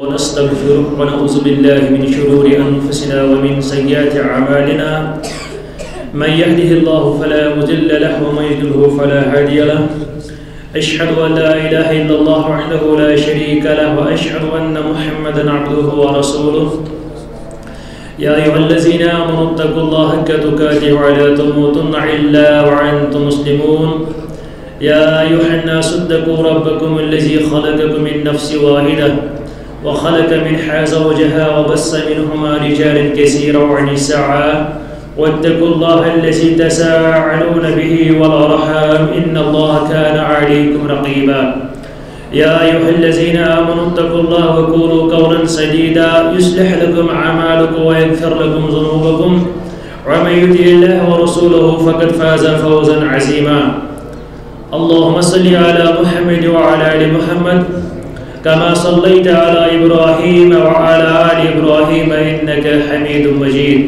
ونستغفره ونعوذ بالله من شرور أنفسنا ومن سيئات أعمالنا من يهده الله فلا مضل له ومن يضلل فلا هادي له أشهد أن لا إله إلا الله وحده لا شريك له وأشهد أن محمدا عبده ورسوله يا أيها الذين آمنوا اتقوا الله حق تقاته ولا تموتن إلا وأنتم مسلمون يا أيها الناس اتقوا ربكم الذي خلقكم من نفس واحدة وخلق منها زوجها وبث منهما رجالا كثيرا ونساء واتقوا الله الذي تساءلون به والأرحام إن الله كان عليكم رقيبا يا أيها الذين آمنوا اتقوا الله وقولوا قولا سديدا يصلح لكم أعمالكم ويغفر لكم ذنوبكم ومن يطع الله ورسوله فقد فاز فوزا عظيما اللهم صل على محمد وعلى آل محمد كما صليت على إبراهيم وعلى آل إبراهيم إنك حميد مجيد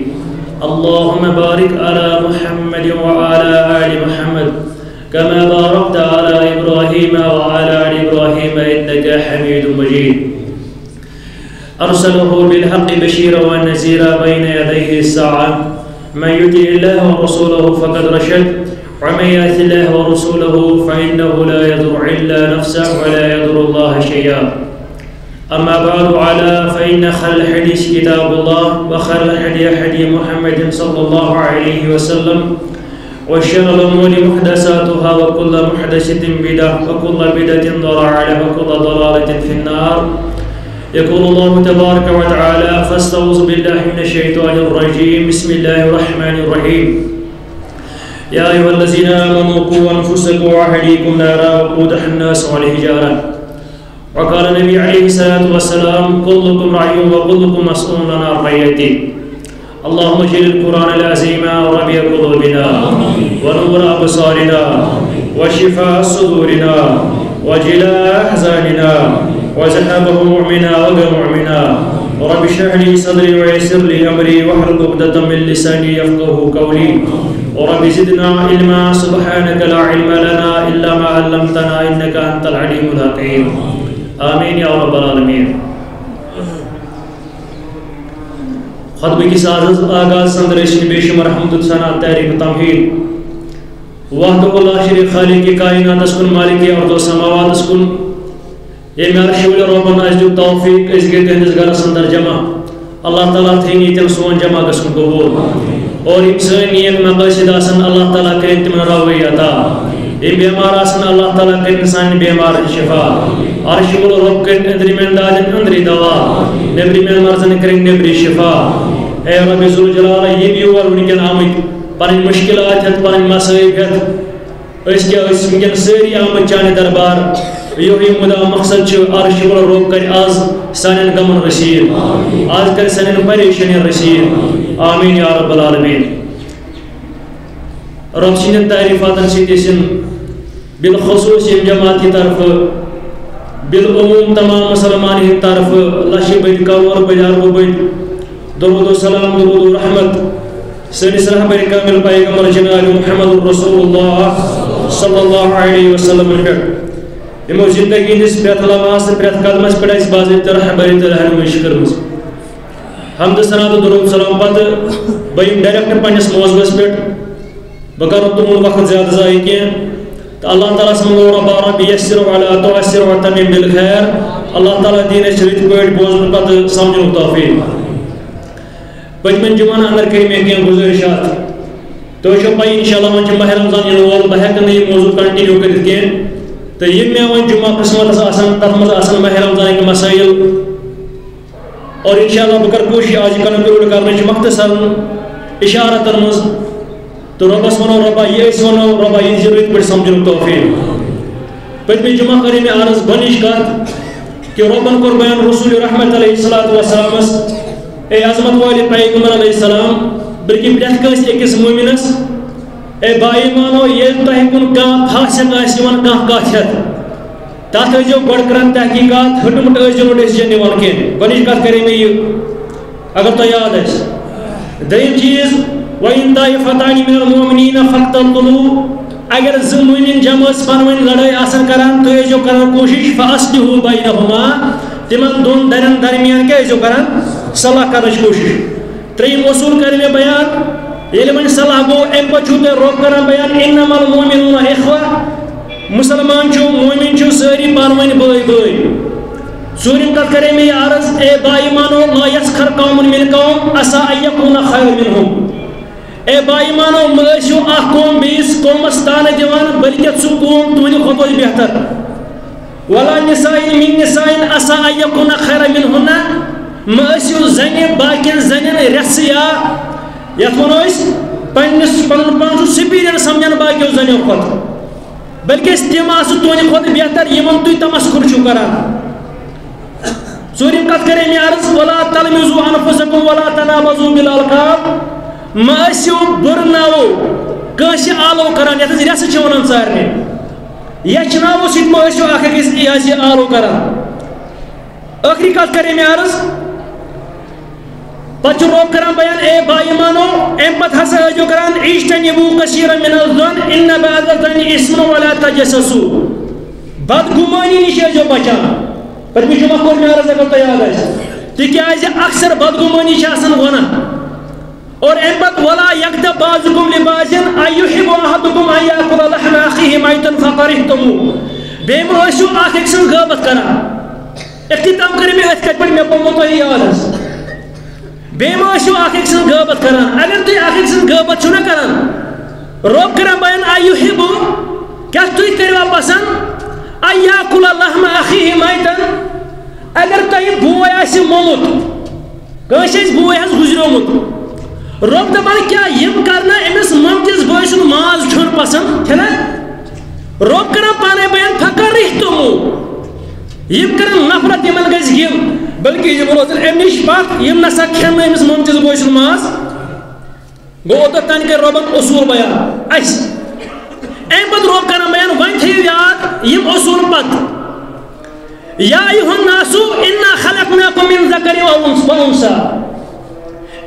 اللهم بارك على محمد وعلى آل محمد كما باركت على إبراهيم وعلى آل إبراهيم إنك حميد مجيد أرسله بالحق بشيرا ونذيرا بين يديه الساعة من يطع الله ورسوله فقد رشد ومن يعص الله ورسوله فإنه لا يضر إلا نفسه ولا يضر الله شيئا أما بعد فإن خير الحديث كتاب الله وخير الهدي هدي محمد صلى الله عليه وسلم وشر الأمور محدثاتها وكل محدثة بدعة وكل بدعة ضلالة وكل ضلالة في النار. يقول الله تبارك وتعالى: فاستعوذ بالله من الشيطان الرجيم، بسم الله الرحمن الرحيم. يا أيها الذين آمنوا قوا أنفسكم وأهليكم نارا وقودها الناس والحجارة. وقال النبي عليه الصلاة والسلام: كلكم راع وكلكم مسؤول عن رعيته. اللهم اجعل القرآن العظيم ربيع قلوبنا ونور أبصارنا وشفاء صدورنا وجلاء أحزاننا وذهاب همومنا وغمومنا. رب اشرح لي صدري ويسر لي أمري واحلل عقدة من لساني يفقهوا قولي. رب زدنا علما، سبحانك لا علم لنا إلا ما علمتنا إنك أنت العليم الحكيم. آمین یا رب العالمین. خطبے کی سازت آغاز سندریشن بے شمار حمد و ثنا تعریف و تمہید وحدہ لا شریک خالق کائنات اسکن مالک ارض و سماوات اسکن یہ عرش و ربن اجد توفیق اس کے تہنس گھر سندر جمع اللہ تعالی تھینی تم سون جمع گسن قبول اور انسانیت مقاصد آسن اللہ تعالی کے تمنا راوی عطا یہ بیمار آسن اللہ تعالی کے انسان بیمار شفا عرش گل رب کے اندری میں انداز اندری دوا نبری میں مرزن کریں نبری شفا اے رب ذوالجلال یہ بھی اور ان کے نام پر مشکلات ہے پر مسائل ہے اس کے اس کے سری عام چانے دربار یہی مدعا مقصد چھ عرش گل رب کر آز سنن غم رسید آز کر سنن پریشانی رسید آمین یا رب العالمین رب سنن تعریفات سیدسن بالخصوص جماعت کی طرف بالعموم تمام مسلمان ہند طرف لشی بد کور بجار و بد درود و سلام درود و رحمت سنس رحمت کامل پیغمبر جناب محمد رسول اللہ صلی اللہ علیہ وسلم پر امو زندگی ہس پرت لماس پرت قدمس پر اس باز رحمت رحمت شکر مز حمد ثنا و درود سلام پت بین ڈائریکٹ پنس موضوعس پر بکر تمون وقت زیادہ ضائع کین اللہ تعالیٰ سمجھو رب یسر وعلا توسر وتمم بالخیر اللہ تعالیٰ دین شریعت پیٹ بوزن پتہ سمجھو توفیق پتمن جمعہ اندر کریم کینٛہہ گزارشات تو شو پے انشاءاللہ وۄنۍ چھِ ماہ رمضان یِنہٕ وول بہٕ ہٮ۪کہٕ نہٕ یہِ موضوع کنٹِنیوٗ کٔرِتھ کینٛہہ تہٕ یِم مےٚ وۄنۍ جُمعہ قٕسمَتَس آسان تَتھ منٛز آسان ماہ رمضانٕکۍ مسٲیِل اور اِنشاءاللہ بہٕ کَرٕ کوٗشِش آز یہِ کَنکٕلوٗڈ کَرنٕچ مۄختصر اِشارَتَن منٛز تو رب اسمانو ربا یہ اسمانو ربا یہ ضرورت پر سمجھن توفیق پتہ میں جمعہ کریم عرض بنش کات کہ ربن قربان رسول رحمت علیہ الصلوۃ والسلام اے عظمت والے پیغمبر علیہ السلام بلکہ پرت کس ایکس مومنس اے بائی مانو یہ تہکن کا فاسق اسیون کا کاچت تاتھ جو گڈ کرن تحقیقات ہٹمٹ جو ڈیسیجن نیوان کے بنش کات کریم یہ اگر تو یاد ہے دین چیز وَإِنْ طَائِفَتَانِ مِنَ الْمُؤْمِنِينَ فَاقْتَتَلُوا اگر زٕ مؤمِن جمع ٲسۍ پانہٕ ؤنۍ لڑٲے آسان کران تُہۍ ٲسۍزیو کران کوٗشِش فَأَصْلِحُوا بَینَہُما تمن دون درن درمیان کیا ایسو کرن صلاح کرنش کوشش تریم اصول کرنے بیان یلی من صلاح گو ام پچھو تے روک کرن بیان انما المؤمنون اخوہ مسلمان چو مومن چو ساری پانوین بھائی بھائی سوریم کت کرے میں عرض اے بائیمانو لا یسخر قوم من قوم اسا ایقون خیر منہم اے بائیمانو ملشو اخ قوم بیس قومستان دیوان بلکہ سو قوم تمہیں خطوش بہتر ولا نسائن من نسائن اسا ایقون خیر منہن ملشو زنی باقی زنین رسیا یتونو اس پنسو سپیرین سمجھن باقی زنیو خط بلکہ اس دیماسو تمہیں خطوش بہتر یمن توی تمسکر چو کران سوریم قد کرے میں عرض وَلَا تَلْمِزُوا عَنْفُسَكُمْ وَلَا تَنَابَزُوا بِالْأَلْقَابِ مَأَسِو بُرْنَاو کانش آلو کران یا تز ریس چونان سارنے یا چناو سید مأسو آخر کس ایاسی آلو کران آخری قد کرے میں عرض پچھ روک کران بیان اے بائیمانو امت حسا جو کران اجتنبو کثیرا من الظن ان بعض الظن اسم ولا تجسسوا بدگمانی نشے جو بچان پر مجھے مخور میں عرض اگر تیاد ہے تکی آئیزی اکثر بدگمانی شاسن غنا اور امت وَلَا يَقْدَ بَازُكُمْ لِبَازِنْ اَيُّحِبُ اَحَدُكُمْ اَيَّاقُلَ لَحْمَ اَخِهِ مَيْتًا فَقَرِحْتُمُ بے محسو آخر اکثر غابت کرا اقتتام کرے میں اتکت پر میں پہنگو تو ہی آل ہے بے محسو آخر اکثر غابت کرا اگر تو آخر اکثر غابت چونہ کرا روب کرا بین اَيُّحِبُ کیا توی کروا پسند اَيَّاقُلَ لَحْمَ اَخِهِ مَيْتًا اگر تاہی بھوئے آسی مومت کانش ایس بھوئے آس گزروں مت روک دبان کیا یم کرنا امیس ممتیز بھوئے سن ماز چھوڑ پسند کھلا روک کرنا پانے بیان پھکر رہتو مو یم کرن نفرت یمن گیز یم بلکہ یم روزن امیش پاک یم نسا کھیلنا امیس ممتیز بھوئے سن ماز گو ادھر تان کے روبن اصول بیان ایس ایم پت روک کرنا بیان وائن تھی یاد یم اصول پت یا ایوہ الناسو انا خلقناکم من ذکر و انسا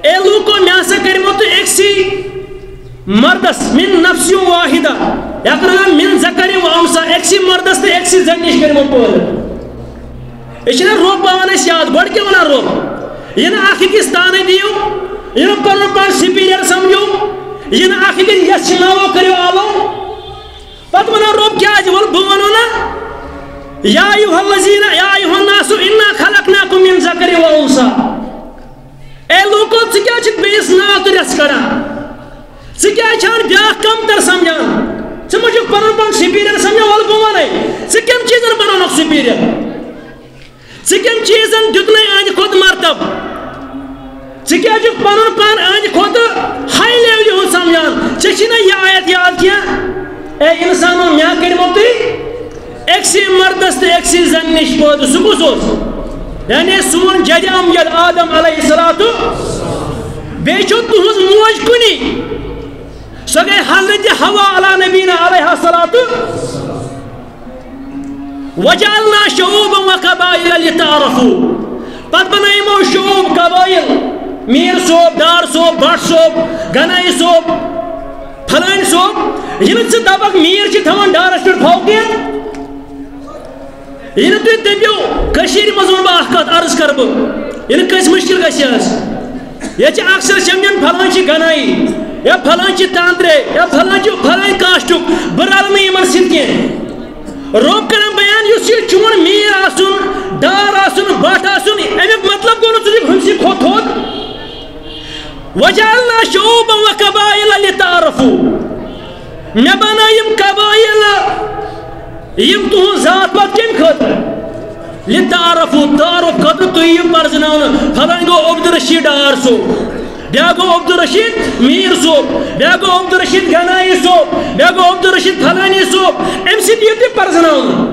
اے لوگوں میں آسا کریموں تو ایک سی مردس من نفس واحدہ یا کرنا من ذکر و انسا ایک سی مردس تو ایک سی زنیش کریموں پہلے اشنا روپ باوانے سیاد بڑھ کے وانا روپ یہ نا آخی کی ستانے دیو یہ نا پرن پر سپیریر سمجھو یہ نا آخی کی یا سناو کریو آلو پت وانا روپ کیا جوال بھوانو نا یا ایوہ اللذین یا ایوہ الناسو انا خلقناکم من ذکر و انسا اے لوگوں سکیا چھت بیس ناعت رس کرا سکیا چھان بیاہ کم تر سمجھان سمجھو پرن پرن سپیریر سمجھا والبوان ہے سکیم چیزن پرنک سپیریر سکیم چیزن جتنے آنی خود مرتب سکیا چھت پرن پرن آنی خود ہائی لیولی ہوں سمجھان چچینا یہ آیت یاد کیا اے انسانوں میں کرموں تی ایک سی مردست ایک سی زنیش بود سکوس یعنی سون جدیم جد آدم علیہ السلام بیچو تہز موج کنی سگے حضرت ہوا علی نبینا علیہ السلام وجعلنا شعوبا وقبائل لتعارفوا پت بنائیمو شعوب قبائل میر صوب دار صوب بٹ صوب گنائی صوب پھلائن صوب یعنی سے دبک میر چی تھوان ڈارسٹر پھوکیت یعنی توی دبیو کشیر مزون با احکات عرض کربو یعنی کس مشکل کسی هست یا چی اکثر شمجن پھلان چی گنائی یا پھلان چی تاندرے یا پھلان چی پھلان کاشتو برال میں ایمان سندگی روک کرن بیان یو سیل چون میر آسون دار آسون بات آسون امی مطلب گونو تجیب ہمسی خود خود وجعلنا شعوبا و قبائل لتعارفو میں بنایم قبائل یم تہن ذات پت کم خطر لتعارفو تعارف خطر تہیم پرزنان فلان گو عبدالرشید آر سو بیا گو عبدالرشید میر سو بیا گو عبدالرشید گنائی سو بیا گو عبدالرشید فلانی سو ایم سی دیتی پرزنان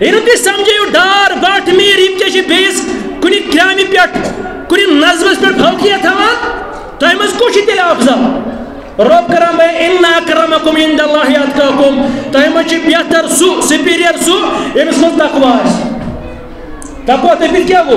اینو تی سمجھے دار بات میر ایم چیشی بیس کنی کلامی پیٹ کنی نظمس پر بھوکیا تھا تو ایمز کوشی تیل آفزا رب کرم ہے اِنَّا اَكْرَمَكُمْ عِنْدَ اللَّهِ اَتْقَاكُمْ تاہیمہ چی بیہتر سو سپیریر سو یہ بسمت تقوی ہے تقوی تفید کیا گو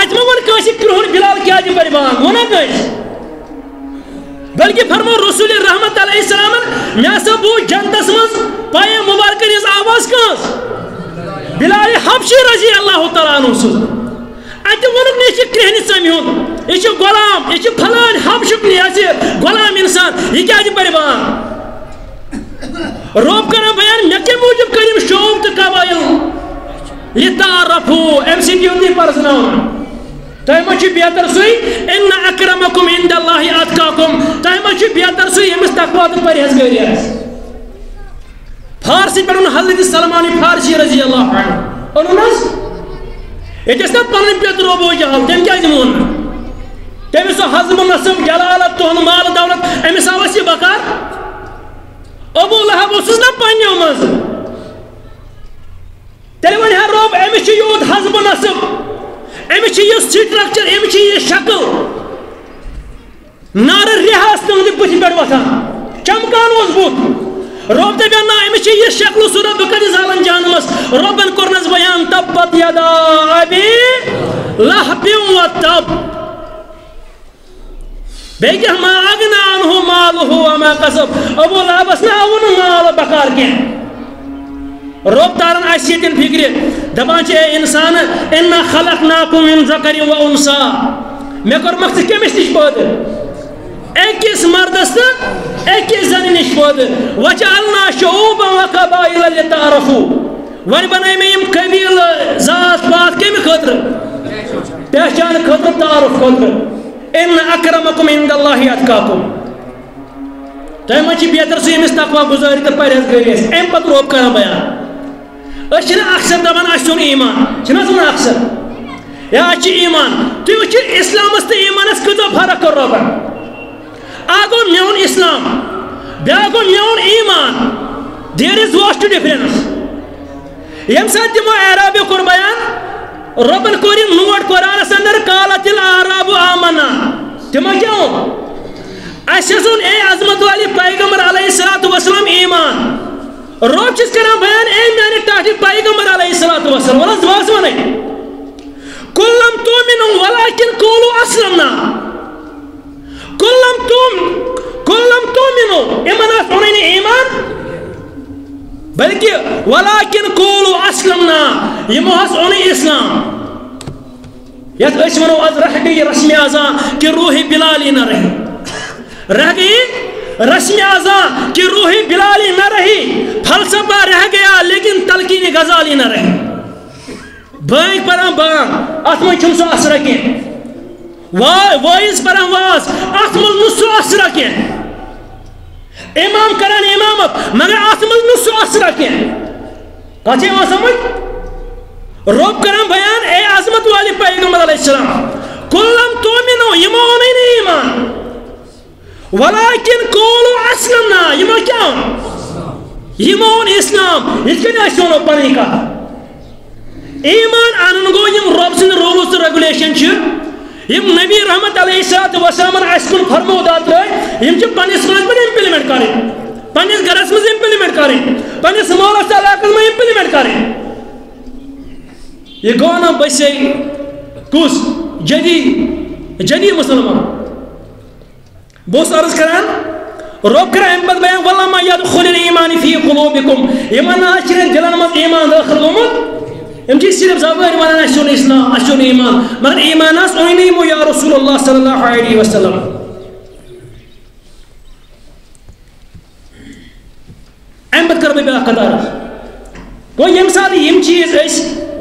اجمون کیسی کرہن بلال کیا دی بربان ونا گئی بلکہ فرمو رسول رحمت علیہ السلام میں سب جنت مس پای مبارک اس آواز کس بلال حبشی رضی اللہ تعالی عنہ اجمون کیسی کرہن سمیون یہ غلام یہ فلان حبشی کیسی غلام انسان یہ کیا دی بربان رب کرم بیان میں کے موجب کریم شوم تو قبائل لتعرفوا ام سی دیو دی پرسنل تایمچ بہتر سوی ان اکرمکم عند اللہ اتقاکم تایمچ بہتر سوی ہمس تقوا تو پرہیزگاری فارسی پر حضرت سلمان فارسی رضی اللہ عنہ انس ایتس نہ پرن پیترو بو جہل تم کیا دمون تم سو حزم نسم جلالت تون مال دولت امس اواسی بکار ابو لہب وسس نہ پنیو مز تیرے ون ہر رب امس یود حزم نسم امچ یہ سٹرکچر امچ یہ شکل نار ریاست تند بچ بڑ وتا چمکان اوس بوت رب تے بنا امچ یہ شکل صورت بکد زالن جانمس ربن کرنس بیان تبت یدا ابی لہب و تب بیگہ ما اغنا عنہ مالہ و ما کسب ابو لابس نہ اون مال بکار کے رب تارن عشیتن فکری دبان چه انسان انا خلقناکم من ذکر و انسا میکر مقصد کمش نش بوده اکیس مردست اکیس زنی نش بوده وجعلنا شعوبا و قبائل لتعارفوا ولی بنایم ایم قبیل ذات پات کمی خطر پہچان خطر تعارف خطر ان اکرمکم عند الله اتقاکم تمام چی بہتر سو امس تقوا گزاری تہ پرہیزگاری اس ایم پتہ رب کران بیان أشنا أكثر دبان أشون إيمان، شنو زمن أكثر؟ يا أشي إيمان، تيجي الإسلام است إيمان است كده فرق كرّبا. أقول ميون إسلام، بيقول ميون إيمان. There is vast difference. يوم سادة ما عربي كربيان، رب الكوري نور كوران سندر كالات العرب آمنا. تماجون. أشون أي عظمت والي بايغمر عليه الصلاة والسلام إيمان. رب چیز کرام بیان اے میانے تاٹی پیغمبر علیہ الصلوۃ والسلام ورز واسونے کلم تومن ولکن قولوا اسلمنا کلم تومن ایمانہ سننے ایمان بلکہ ولکن قولوا اسلمنا یہ محض اونی اسلام یت اشمنو از رہ گئی رسمی اذان کہ روح بلالی نہ رہی رسمی اذان کہ روح بلالی نہ رہی فلسفہ رہ گیا لیکن تلقین غزالی نہ رہی بھائی پرم بان اتم چم سو اثر کے وائز پرم واس اتم نسو اثر کے امام کرن امامت مگر اتم نسو اثر کے کچے ما سمجھ رب کرم بیان اے عظمت والی پیغمبر علیہ السلام کلم تومنو ایمان نہیں ایمان ولكن قولوا اسلمنا يما كان يمون اسلام يتكنا شنو بانيكا ايمان ان نغو يم ربس رولز ريگوليشن چ يم نبي رحمت عليه الصلاه والسلام اسكن فرمودات يم چ پنس مز امپلمنٹ كارين پنس گرس مز امپلمنٹ كارين پنس مولس علاقس مز امپلمنٹ كارين يہ گو نہ بسے کس جدی مسلمان بوس عرض کران رب کرا امبت بیان والله ما يدخل الايمان في قلوبكم ایمان اشرن جلن مز ایمان داخل گومت امچی صرف زبان ایمان اشون اسلام اشون ایمان مگر ایمان اس اونیم یا رسول الله صلی الله علیه وسلم امبت کر بے قدر کو یم سال یم چیز اس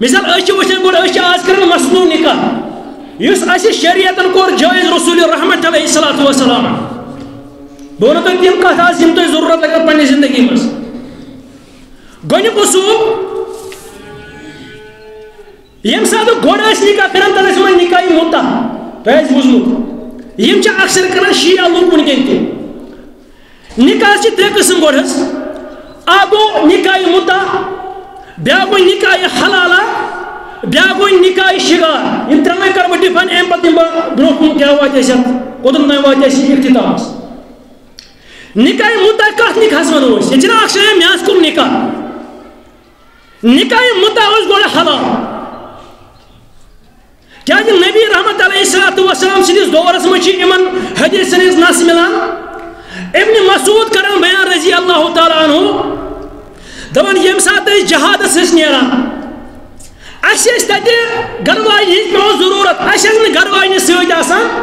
مثال أشي وشن قول أشي أذكر المسنون نكاح يس أشي شريعة كور جائز رسول الرحمة عليه الصلاة والسلام دونو تنتين كاتا سمتو ضرورت لك پنی زندگی مس گنی قصوب یم سادو گوڑ اس نکاح کرن تلس من نکاح موتا تیس بوزو یم چا اکثر کرن شیعہ لوگ من گنتے نکاح چ ترے قسم گوڑس اگو نکاح موتا بیا گو نکاح حلالا بیا گو نکاح شغار یم ترے کر بڈی فن ایم پتیم بروکم کیا واجے شت قدم نہ واجے شی اختتام نکاح متا کتھ نکاحس منوس یہ چھنا اکشے میاس کم نکاح نکاح متا اس گوڑ حلال کیا کہ نبی رحمت علیہ الصلوۃ والسلام سیدس دورس مچ ایمن حدیث سنس ناس ملان ابن مسعود کران بیان رضی اللہ تعالی عنہ دبن یم سات جہاد اس نیرا اش اس تے گروائی ہی کو ضرورت اش اس نے گروائی نے سوچ آسان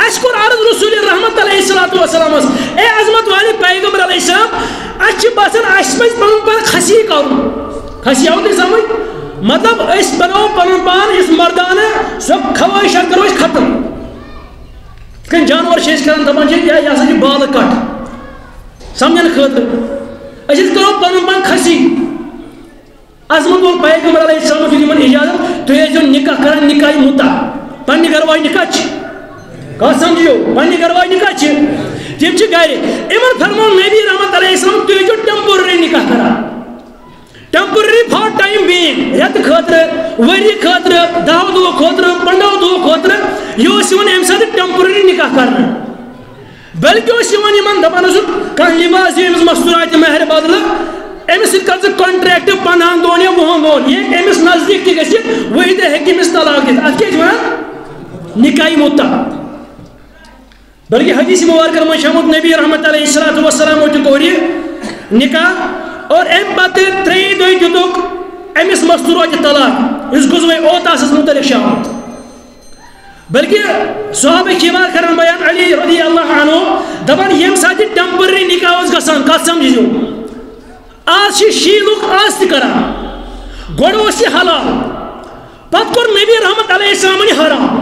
اشكر عرض رسول الرحمة عليه الصلاة والسلام اے عظمت والے پیغمبر علیہ السلام اچھ باسن اشپس پنن پن خسی کرو خسی اوتے سمجھ مطلب اس بنو پنن پان اس مردانہ سب خواہش کرو ختم کن جانور شیش کرن دپان چھ یا یاسا چھ بال کٹ سمجھن خاطر اچھ کرو پنن پن خسی عظمت وال پیغمبر علیہ السلام کی من اجازت تو یہ جو نکاح کرن نکاح متا پن گروائی نکاح چھ قسم دیو پنی گروائی نکاح چھ تم چھ گارے امر فرمان نبی رحمت علیہ السلام تو جو ٹمپورری نکاح کرا ٹمپورری فار ٹائم بین یت خاطر وری خاطر داو دو خاطر پنڈو دو خاطر یو سیون ام ساتھ ٹمپورری نکاح کرنا بلکہ سیون ایمان دپان سو کان لباس ایمس مستورات مہر بدل ایمس کر کنٹریکٹ پنان دون وہن وون یہ ایمس نزدیک تہ گژھ وہی دے حکیمس طلاق دت ات کیج ونان نکاح متا بلکہ حدیث مبارکہ میں شامت نبی رحمت علیہ الصلوۃ والسلام وچ کوری نکاح اور ایم بات تری دوی جدوک امس مستوراج طلاق اس گزوے اوت اس متعلق شامت بلکہ صحابہ کرام کرن بیان علی رضی اللہ عنہ دبن یم ساتھ ٹمپرری نکاح اس گسان قسم دیو آج شی لوگ آست کرا گڑو سی حلال پت کر نبی رحمت علیہ السلام نے حرام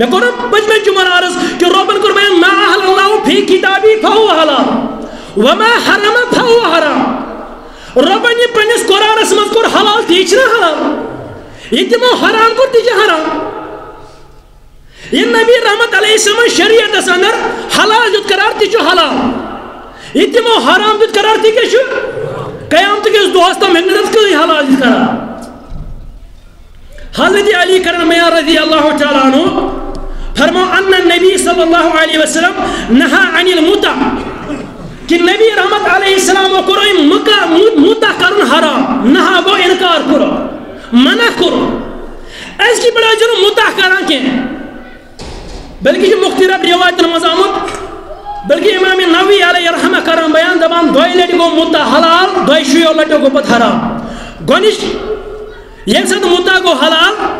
میں کورا بجمع جمعہ عرض کہ ربن کر میں ما احل اللہ فی کتابی فہو حلال وما حرم فہو حرام ربن یہ پنس قرآن اسمت کر حلال تیچنا حلال یہ تیمو حرام کر تیچے حرام یہ نبی رحمت علیہ السلام شریعت سندر حلال جد قرار تیچو حلال یہ تیمو حرام جد قرار تیچے شو قیامت کے اس دوستا محنت کر حلال جد قرار حضرت علی کرم رضی اللہ تعالیٰ عنہ فرمو ان النبی صلی اللہ علیہ وسلم نہا عن المتع کہ نبی رحمت علیہ السلام کرو متع کرن حرام نہا وہ انکار کرو منع کرو اس کی بڑا جنو متع کرن کے بلکہ جو مختلف روایت المزامت بلکہ امام نووی علیہ رحمہ کرم بیان دبان دوئی لٹی کو متع حلال دوئی شیو لٹی کو پت حرام گونش یم سات متا کو حلال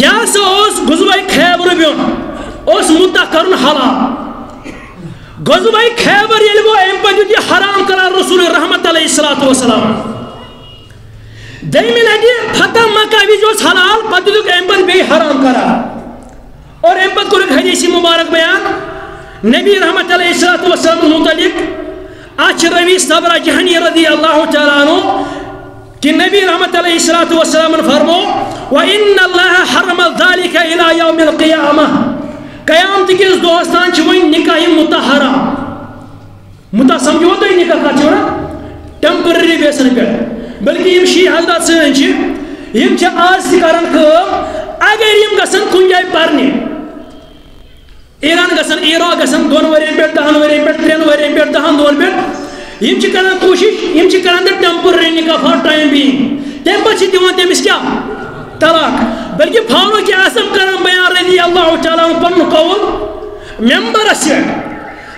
یا سو اس غزوہ خیبر بیون اس متا کرن حلال غزوہ خیبر یلو ایم پدی حرام کرا رسول رحمت علیہ الصلوۃ والسلام دائمن ادی فتح مکہ وچ اس حلال پدی ایم پن بی حرام کرا اور ایم پن کر حدیث مبارک بیان نبی رحمت علیہ الصلوۃ والسلام متعلق اچروی صبر جہانی رضی اللہ تعالی عنہ کہ نبی رحمت علیہ الصلوۃ والسلام فرمو وان اللہ حرم ذلك الى يوم القيامه قیامت کے اس دوستان چوی نکاح متحرہ متا سمجھو تو نکاح کا چورا ٹیمپرری بیسن پہ بلکہ یہ شی حضرات سن چھ یہ چھ آز کرن کو اگر یہ گسن کنجے پرنے ایران گسن عراق گسن دون وری پہ دہن وری پہ ترین وری پہ دہن دون پہ یم چھ کران کوشش یم چھ کران ٹیمپرری نکاح فار ٹائم بی تم پچھ دیوان تمس کیا طلاق بلکہ فاروق اعظم کران بیان رضی اللہ تعالی عنہ پن قول ممبر سے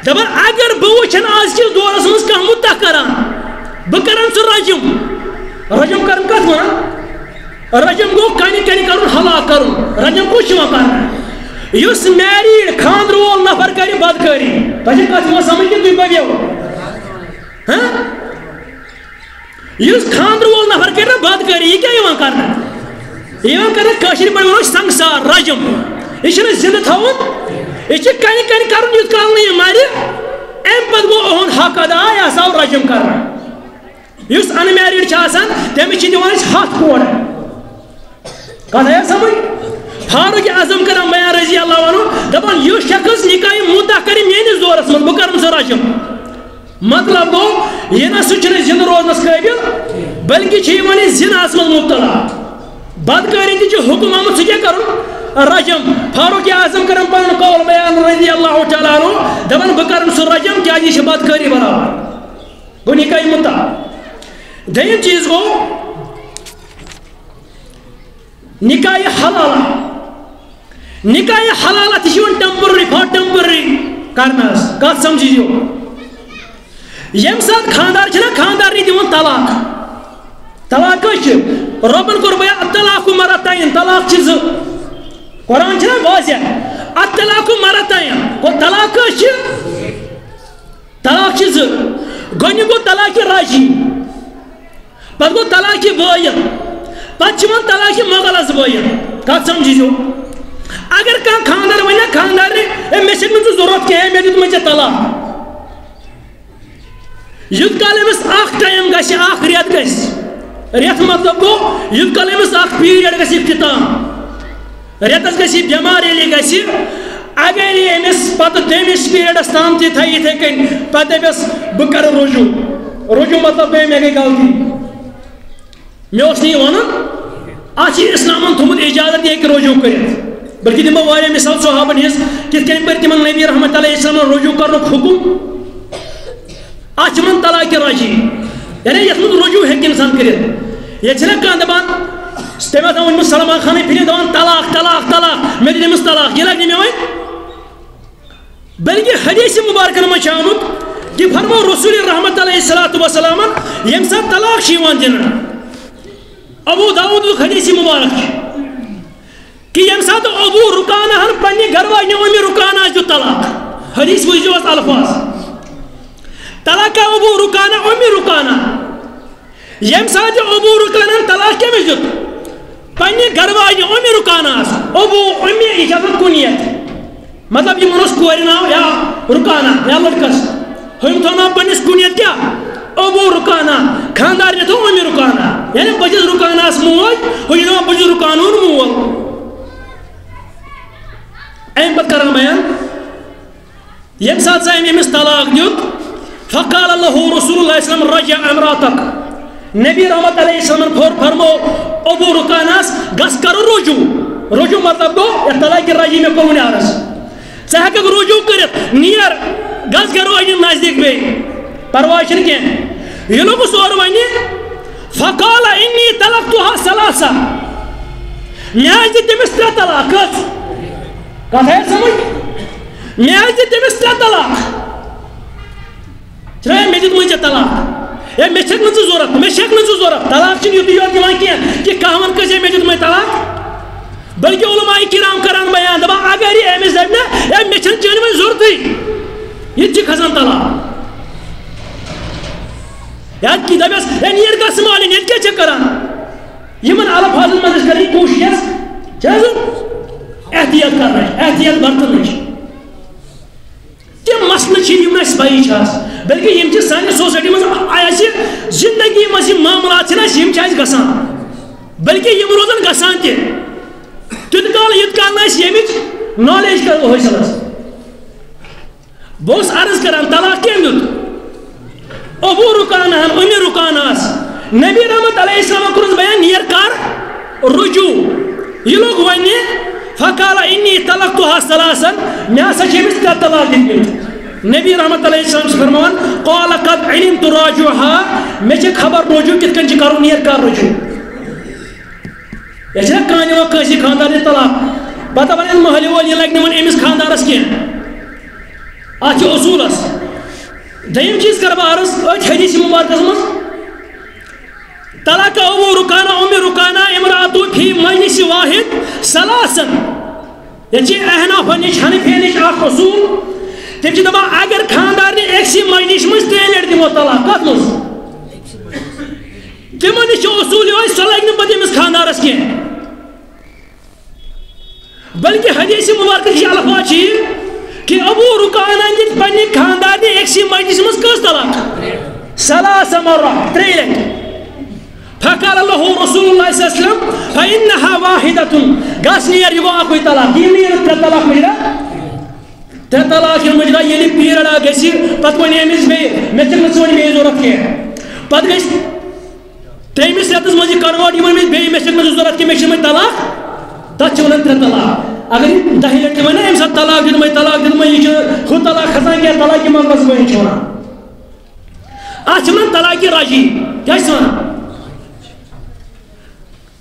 دبر اگر بوچن آج کے دورس مس کا متہ کران بکرن سر رجم کرن کا نا رجم گو کانی کانی کرن حلا کرن رجم کو شو کر یوس میریڈ خاندر وول نفر کری بدکاری تجھ کا سمجھ کے تو بگیو ها یوز خاندر وول نفر کرنا بات کری یہ کیا یوان کرنا کاشری پر ونو سنگسار رجم یہ چھنا زندہ تھاون یہ چھ کانی کانی کرن یوز کان نہیں ماری ایم پد گو اون حق ادا یا سو رجم کرنا یوز ان میریڈ چھ آسان تمی چھ دیوان ہتھ کوڑ کان ہے سمجھ فاروق اعظم کرنا میا رضی اللہ عنہ دبن یو شخص نکاح مدہ کر مینے زورس من بہ کرم سر رجم مطلب گو یہ نہ سچنے زندہ روزنس قابل بلکہ چھ یمن زنا اس من مبتلا بدکاری تہ چھ حکم آمت سہ کیا کرن رجم فاروق اعظم کرن پن قول بیان رضی اللہ تعالیٰ عنہ دپن بہ کرن سہ رجم کیا یہ چھ بدکاری برابر گو نکاح متا دیم چیز گو نکاح حلالہ تہ چھ ون ٹمپرری فار ٹمپرری کرنس کت سمجھیو یم سات خاندار چھنا خاندار نی دیون طلاق طلاقش ربن قربیا الطلاق مرتين طلاق چیز قران چھنا واضح الطلاق مرتين کو طلاقش طلاق چیز گنی کو طلاق راجی پد کو طلاق وای پد چمن طلاق مغلس وای کا سمجھیو اگر کان خاندار ونیا خاندار نے میشن من ضرورت کہ میں دیت مچ طلاق یوت کالمس اخ ٹائم گشی اخ ریت گش ریت مطلب گو یوت کالمس اخ پیریڈ گشی اختتام ریتس گشی بیمار یلی گشی اگر یمس پتہ تمس پیریڈس تام تی تھئی تھے کن پتہ بس بہ کر رجوع مطلب بہ مے گئی غلطی مے اوس نی ونن اچھی اسلامن تھومت اجازت یہ کہ رجوع کرت بلکہ تم وارے مثال صحابن ہس کتھ کن پر تم نبی رحمتہ اللہ علیہ السلام رجوع کرن حکم اچمن طلاق راجی یعنی یتمن رجوع ہے کہ انسان کرے یہ چھنا کان دبان استمع دون مسلم خان پھیری دون طلاق طلاق طلاق میری نمس طلاق یہ لگنی میں وے بلکہ حدیث مبارک میں شامل کہ فرمو رسول رحمت علیہ الصلوۃ والسلام یم سب طلاق شیوان دین ابو داؤد حدیث مبارک کہ یم سب ابو رکانہ ہن پنی گھر واجنی میں رکانہ جو طلاق حدیث وہ جو الفاظ طلاق ابو رکانہ امی رکانہ یم ساتھ ابو رکانہ طلاق کیمس دیت پنی گھر واجنہ امی رکانہ ابو امی اجازت کنیت مطلب یہ منس کور ناو یا رکانہ یا لڑکس ہم تھو ناو پنس کنیت کیا ابو رکانہ خاندار نتو امی رکانہ یعنی بجز رکانہ موج ہوئی ناو بجز رکانون مول ایم بد کرم بیان یم ساتھ سا امیمس طلاق دیت فقال الله رسول الله صلى الله عليه وسلم رجع امراتك نبي رحمت عليه السلام خور فرمو ابو ركاناس گس کر رجوع مطلب دو طلاق راجی میں کونے عرض صحہ کہ رجوع کرت نیر گس کر وے نزدیک میں پرواہ نہیں کہ یہ لوگ سور ونی فقال اني طلقتها ثلاثه نیاز تمس طلاق کا ہے سمجھ نیاز تمس طلاق چرا مے دیت مجھے طلاق اے مے چھک نہ ضرورت طلاق چھ یوت یوت یوان کیا کہ کہون کسے مے دیت مے طلاق بلکہ علماء کرام کران بیان دبا اگر یہ امس دبنا اے مے چھن چن میں ضرورت یہ چھ کھسان طلاق یاد کی دبس اے نیر گس مالن یہ کیا چھ کران یمن الفاظ منس کری کوشش چاز احتیاط کرنا احتیاط برتنا یہ مسئلہ چھ یم اس بھائی چھ بلکہ یم چھ سانی سوسائٹی مز آیاسی زندگی مز معاملات چھ یم چھ اس گسان بلکہ یم روزن گسان تہ تیت کال یت کال اس یمچ نالیج کر ہوسلس بوس عرض کران طلاق کیم دیت ابو رکانہ امی رکاناس نبی رحمت علیہ السلام کرن بیان نیر کر رجوع یہ لوگ ونی فقال اني طلقتها ثلاثا ناس جبت طلاق نبی رحمت علیہ السلام فرمان قال قد علمت راجعها مجھے خبر رجوع کت کن چھ کرو نیر کر رجوع یہ چھ کانیو کسی خاندار نے طلاق بتا بن محل ولی لگن من امس خاندارس کی اچ اصولس دیم چیز کربا عرض اچ حدیث مبارکس مس طلاق ابو رکانہ امی رکانہ امراتو فی مجلس واحد ثلاثا یہ چھ اہنا فنش حنفینش اخ اصول تم چھ دپان اگر خاندار نے ایکسی مجلس مز ترے لٹ دمو طلاق کت مز تمو نش اصول یہوے سُہ لگہِ نہٕ پتہٕ أمِس خانٛدارَس کینٛہہ بلکہ حدیث مبارکہ چھِ الفاظ چھِ کہ ابو رُکانہ دِژ پننہِ خانٛدارنہِ أکسٕے مجلسہِ منٛز کٔژ طلاق ثلاث مرات ترٛیٚیہِ لَٹہِ فقال له رسول الله صلى الله عليه وسلم فإنها واحدة غسني رواق طلاق يمير طلاق مجرا طلاق مجرا يلي بيرلا غسي پتوني امس بي متن سوني بي ضرورت كي پت گس تريمس راتس مجي کنوٹ يمن بي مشن مجي ضرورت كي مشن مجي طلاق تچولن طلاق اگر دهيلت ونه امس طلاق دن مي طلاق دن مي خو طلاق خزان كي طلاق من بس وين چونا اچمن طلاق راجي گسون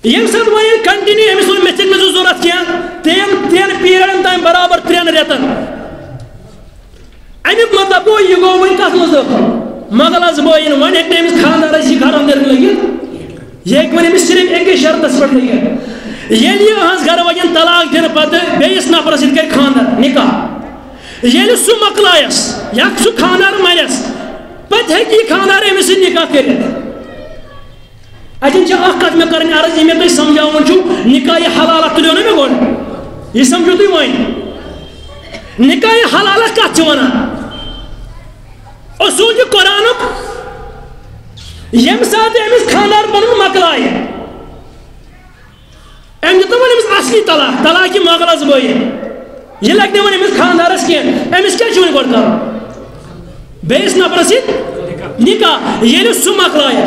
یم سات وین کنٹینیو امس میچن مزو ضرورت کیا تین پیریڈن تام برابر ترین ریتن امیک مطلب گو یہ گو وین کس مز مغلز بوین وین ایک ٹائمس خاندار اسی گھرن در لگی یہ ایک ون امس صرف ایک شرطس پر لگی یلی ہنس گھر وجن طلاق دین پتہ بیس نفر سیت کر خاندار نکاح یلی سو مقلایس یک سو خاندار مریس پتہ کی خاندار امس نکاح کرے اجنچ اقت مے کرن عرض یمے تہ سمجھاون چھو نکاح حلالت تلیو نہ مے گون یہ سمجھو تہ وین نکاح حلالت کا چونا اصول قرآن یم ساتھ امس خاندار بنن مکلائے ام تو ون امس اصلی طلاق طلاق کی مغلظ بوئے یہ لگنے ون امس خاندارس کین امس کیا چون گون کر بیس نہ پرسید نکاح یہ لو سو مکلائے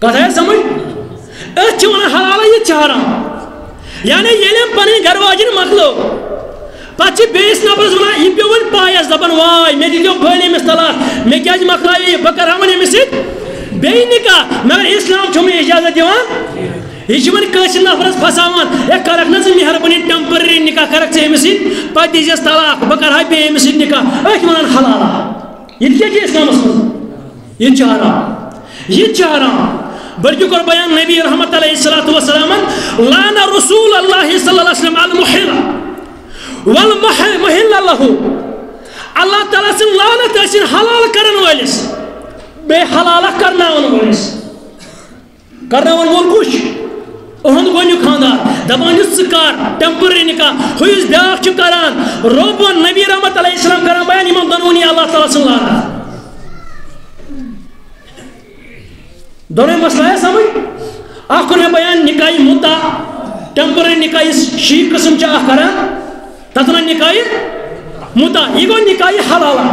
کتھ سمجھ ات حلالہ یہ حرام یعنی ییٚلہِ پنٕنۍ گھر واجیٚنۍ مۄکلو پتہٕ بیٚیِس نفرس ونان یہِ پیٚوُن پایس دپان واے مےٚ دِتو بٔلۍ أمِس طلاق مےٚ کیازِ مۄکلایے یہِ بہٕ کرٕ ہا وۄنۍ أمِس سۭتۍ بیٚیہِ نِکاح مگر اسلام چھُم نہٕ اِجازت دِوان یہِ چھُ وۄنۍ کٲنٛسہِ نفرس پھساوان ہے کرکھ نہ ژٕ مہربٲنی ٹیمپرری نِکاح کرکھ ژٕ أمِس سۭتۍ پتہٕ دِزیٚس طلاق بہٕ کرٕ ہا بیٚیہِ أمِس سۭتۍ نِکاح أتھۍ ونان حلالہ یہِ کیاہ چھُ اسلامس منٛز یہِ چھُ حرام یہِ چھُ حرام برجو کر بیان نبی رحمت علیہ الصلوۃ والسلام لعن رسول اللہ صلی اللہ علیہ وسلم المحل والمحل له اللہ تعالی سے لعنت اس حلال کرن ولس بے حلال کرنا ولس کرنا ول کچھ اہن گونیو خاندار دبان ژٕ کر ٹیمپرری نکاح ہویس بیاکھ چھِ کران روبن نبی رحمت علیہ السلام کران بیان یِمن دنونی اللہ تعالی سے لعنت دونوں مسئلہ ہے سمجھ آخر میں بیان نکاح مدہ ٹیمپرری نکاح شی قسم چاہ کرا تتنا نکاح مدہ یہ گو نکاح حلالہ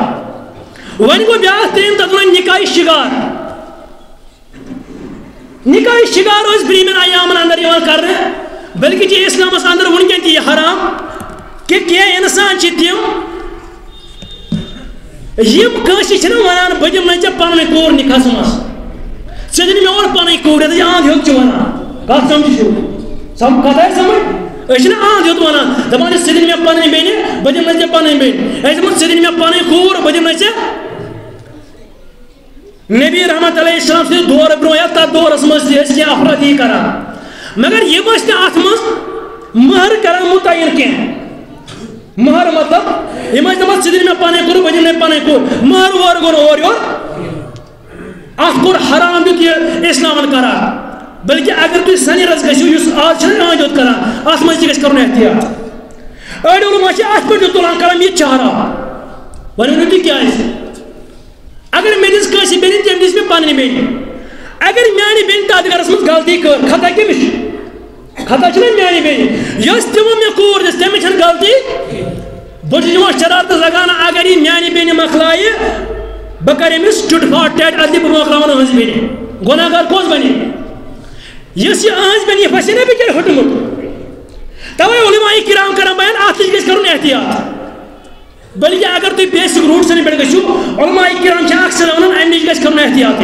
ون گو بیا تریم تتنا نکاح شگار نکاح شگار اس بریمن ایامن اندر یوان کر رہے بلکہ جی اسلام اس اندر ونکن کی حرام کہ کیا انسان چی تیم یم کانسی چھنا ونان بجم نچے پانے کور نکاح سمس سجن میں اور پانی کوڑے تے آن ہیوک چوانا کتھ سمجھ چھو سب کتھ سمجھ اچھنا آن ہیوک وانا دپان سجن میں پانی بینے بدن نچے پانی بینے ایسے سجن میں پانی کور بدن نچے نبی رحمت علیہ السلام سے دور برو یا تا دور اس مس یہ افراد ہی کرا مگر یہ مس تے اتھ مس مہر کرن متعین کے مہر مطلب یہ مس سجن میں پانی کور بدن نچے پانی کور مہر ور گور اور یور اخر حرام دیت یہ اسلامن کرا بلکہ اگر تو سنی رز گشو یس آج چھن آن دیت کرا اتھ مجھ گش کرن احتیاط اڑو ماشی اتھ پہ تلان کرم یہ چارا ونو تو کیا ہے اگر میں دس کسی بین تم دس میں پانی میں اگر میانی بین تادگرس مت غلطی کر خطا کی مش خطا چھن میانی بین یس تم میں کور دس تم چھن غلطی بڑی نو شرارت لگانا اگر یہ میانی بین مخلائے بکر امس چٹ پھاٹ ٹیٹ ادی پروگرام ہنز بنی گناہ گار کوز بنی یس یہ ہنز بنی پھسے نہ بچر ہٹمت توے علماء کرام کرم بیان آتش گس کرن احتیاط بلکہ اگر تو بیسک روٹ سن بیٹھ گشو علماء کرام چھ اکثر ونن امنش گس کرن احتیاط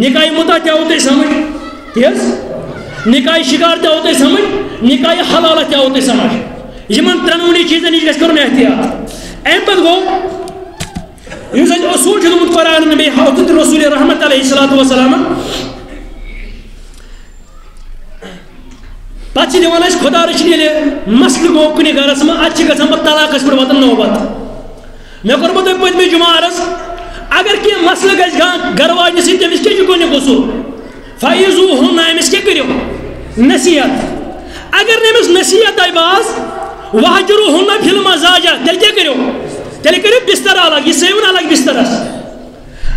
نکاح متع کیا ہوتے سمجھ yes نکاح شکار کیا ہوتے سمجھ نکاح حلال کیا ہوتے سمجھ یمن ترنونی چیزیں نجس کرنے احتیاط ایم پت گو یوزن اصول چھو مت قرآن میں حضرت رسول رحمت علیہ الصلوۃ والسلام پچھ دیوان اس خدا رچنے لے مسل گو کنے گرس ما اچھ گسم طلاق اس پر وطن نوبت میں قربت پت میں جمعہ عرض اگر کہ مسل گس گرواج نس تے اس کے کونے گسو فایزو ہن اس کے کرو نصیحت اگر نمس نصیحت ای باز واجرہن فی المزاجہ دل کے کرو تیل کرو بستر الگ یہ سیون الگ بستر اس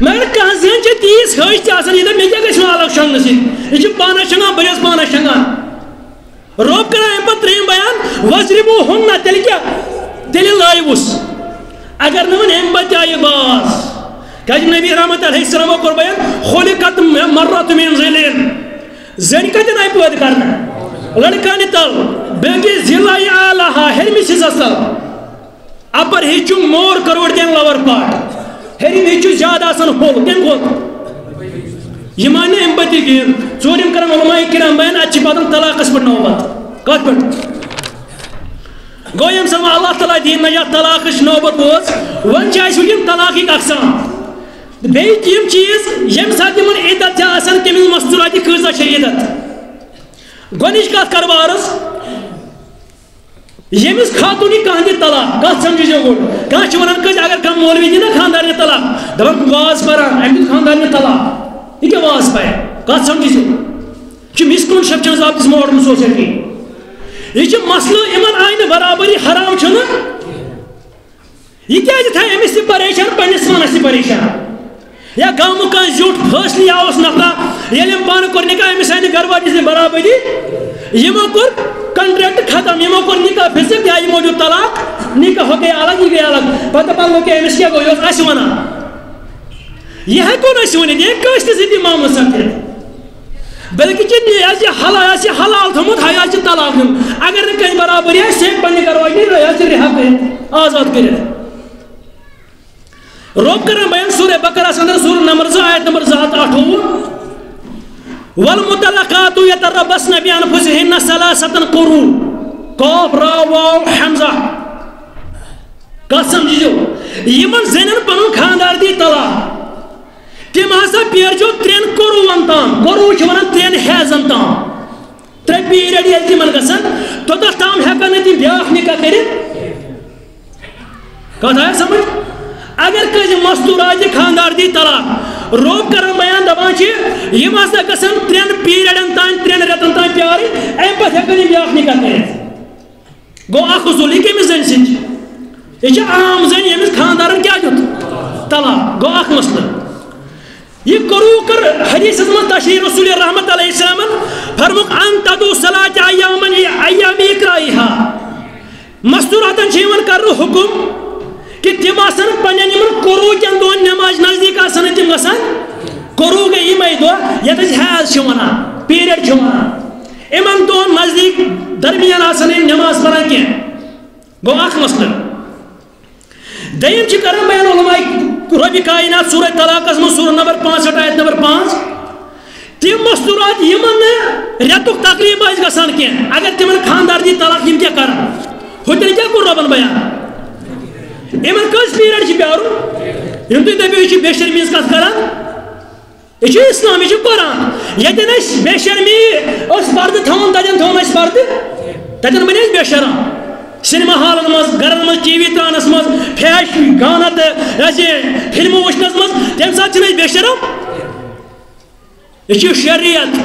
مگر کہ زن چ تیس ہوش تے اصل یہ میں کیا گشن الگ شان نصیحت یہ پانا شنا بریس پانا شنا روب کرا ایم پت ریم بیان واجرہن تیل کیا دل لایوس اگر نمن ایم بچائے باز کج نبی رحمت علیہ السلام کو بیان خلقت مرۃ من ذلین زن کا جن اپ ود کرنا لڑکا نے تل بنگی ضلع اعلی ہرمی سسل اپر ہیچو مور کروڑ دین لور پاٹ ہرمی ہیچو زیادہ اسن پھول کین گول یمانے امبتی گین چوریم کرن علماء کرام بیان اچھی باتن طلاق اس پڑھنا ہوت کٹ پٹ گویم سم اللہ تعالی دین میں طلاق اس نوبت بوز ون چا شولیم طلاق ایک اقسام بے تیم چیز یم ساتمن عیدت چا اسن کمن مستوراتی کزا شیدت گونیش کات کروارس یمس خاتونی کہانی طلاق کا سمجھ جو کا چونن کہ اگر کم مولوی دی نہ خاندان طلاق دبن واس پران امی خاندان طلاق یہ کہ واس پے کا سمجھ جو کہ مس کنسپشنز اف دس ماڈرن سوسائٹی یہ کہ مسئلہ ایمان آئین برابری حرام چھن یہ کہ تھا امی سے پریشان پنس من سے پریشان یا گام کا جھوٹ فیصلہ اوس نہ یلم پان کرنے کا امی سے گھر والی سے برابری یمو کر کنٹریکٹ ختم یمو کو نکاح فسق یا یمو جو طلاق نکاح ہو گیا الگ ہی گیا الگ پتہ پن لو کہ امس کیا گویو اس ونا یہ ہے کون اس ونے یہ کس زندگی معاملہ سکتے بلکہ کہ یہ حلال تھمت حیا چ طلاق اگر نہ کہیں برابر ہے سے پن کروا نہیں رہا سے رہا کرے آزاد کرے روک کر بیان سورہ بقرہ اندر سورہ نمبر 2 ایت نمبر 28 والمطلقات يتربصن بانفسهن ثلاثه قروء قاف را واو حمزه قسم جو یمن زینن پنن خاندار دی طلاق تم ہسا پیر جو ترین قروءن تام قروء چھ ونن ترین ہیزن تام تر پیر دی تمن گسن توتہ تام ہیکن تی بیاخ نکاح کرت کتھا سمجھ اگر کج مستوراج خاندار دی طلاق روب کرن بیان دبان چھ یم ہسا گسن ترین پیریڈن تان ترین رتن تان پیار ایم پتہ ہیکن بیاکھ نکاح کٔرِتھ گو اکھ اصول یہِ کٔمِس زَنہِ سٕنٛدۍ چھِ یہِ چھِ عام زَنہِ ییٚمِس خاندارن کیٛاہ دیُت طلاق گو اکھ مسلہٕ یہِ قروء کٔر حدیثس منٛز تشریح رسول رحمت علیہ السلامن فرموکھ ان تدو صلات ایامن ایام اکرائہا مستوراتن چھِ یِمن کرنہٕ حکم کہ تم آسن پنن یمن قروء کین دون نماز نزدیک آسن تم گسن قروء گئی یمے دون یت حیض چھ ونان پیریڈ چھ ونان یمن دون نزدیک درمیان آسن نماز پران کین گو اکھ مسلہ دیم چھ کرن بیان علماء رب کائنات سورہ طلاق اس میں سورہ نمبر 65 ایت نمبر 5 تم مستورات یمن رتک تقریبا اس گسن کین اگر تمن خاندار دی طلاق یم کیا کرن ہوتن کیا کر ربن بیان ایمن کس پیریڈ چھ پیارو یم تُہۍ دٔپِو یہِ چھِ بے شرمیٖز کَتھ کران یہِ چھُ اسلام یہِ چھُ قرآن ییٚتٮ۪ن أسۍ بے شرمی ٲسۍ پردٕ تھاوان تَتٮ۪ن تھوٚو اَسہِ پردٕ تَتٮ۪ن بَنے أسۍ بے شرم سینما ہالن منٛز گرن منٛز ٹی وی ترٛاونَس منٛز فیش گانا تہٕ فِلمہٕ وٕچھنَس منٛز تَمہِ ساتہٕ چھِنہٕ أسۍ بے شرم یہِ چھِ شریعت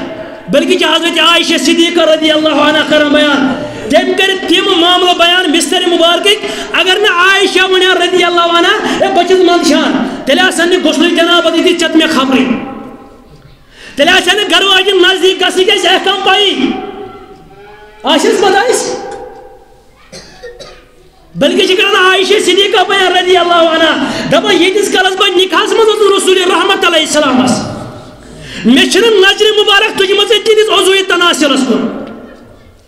بٔلکہِ چھِ حضرت عایشہ صدیقہ رضی اللہ عنہ کران بیان تم کر تم معاملہ بیان مستر مبارک اگر نہ عائشہ ونیا رضی اللہ عنہ بچت مند شان تیلہ سن غسل جنابت دی چت میں خبری تیلہ سن گرواج نزدیک گسی کے احکام پائی عاشق بدائس بلکہ شکران عائشہ صدیقہ بیان رضی اللہ عنہ دبا یتس کلس بہ نکاح مز رسول رحمت علیہ السلام مچھن نظر مبارک تجمت تیس عضوی تناسل اس کو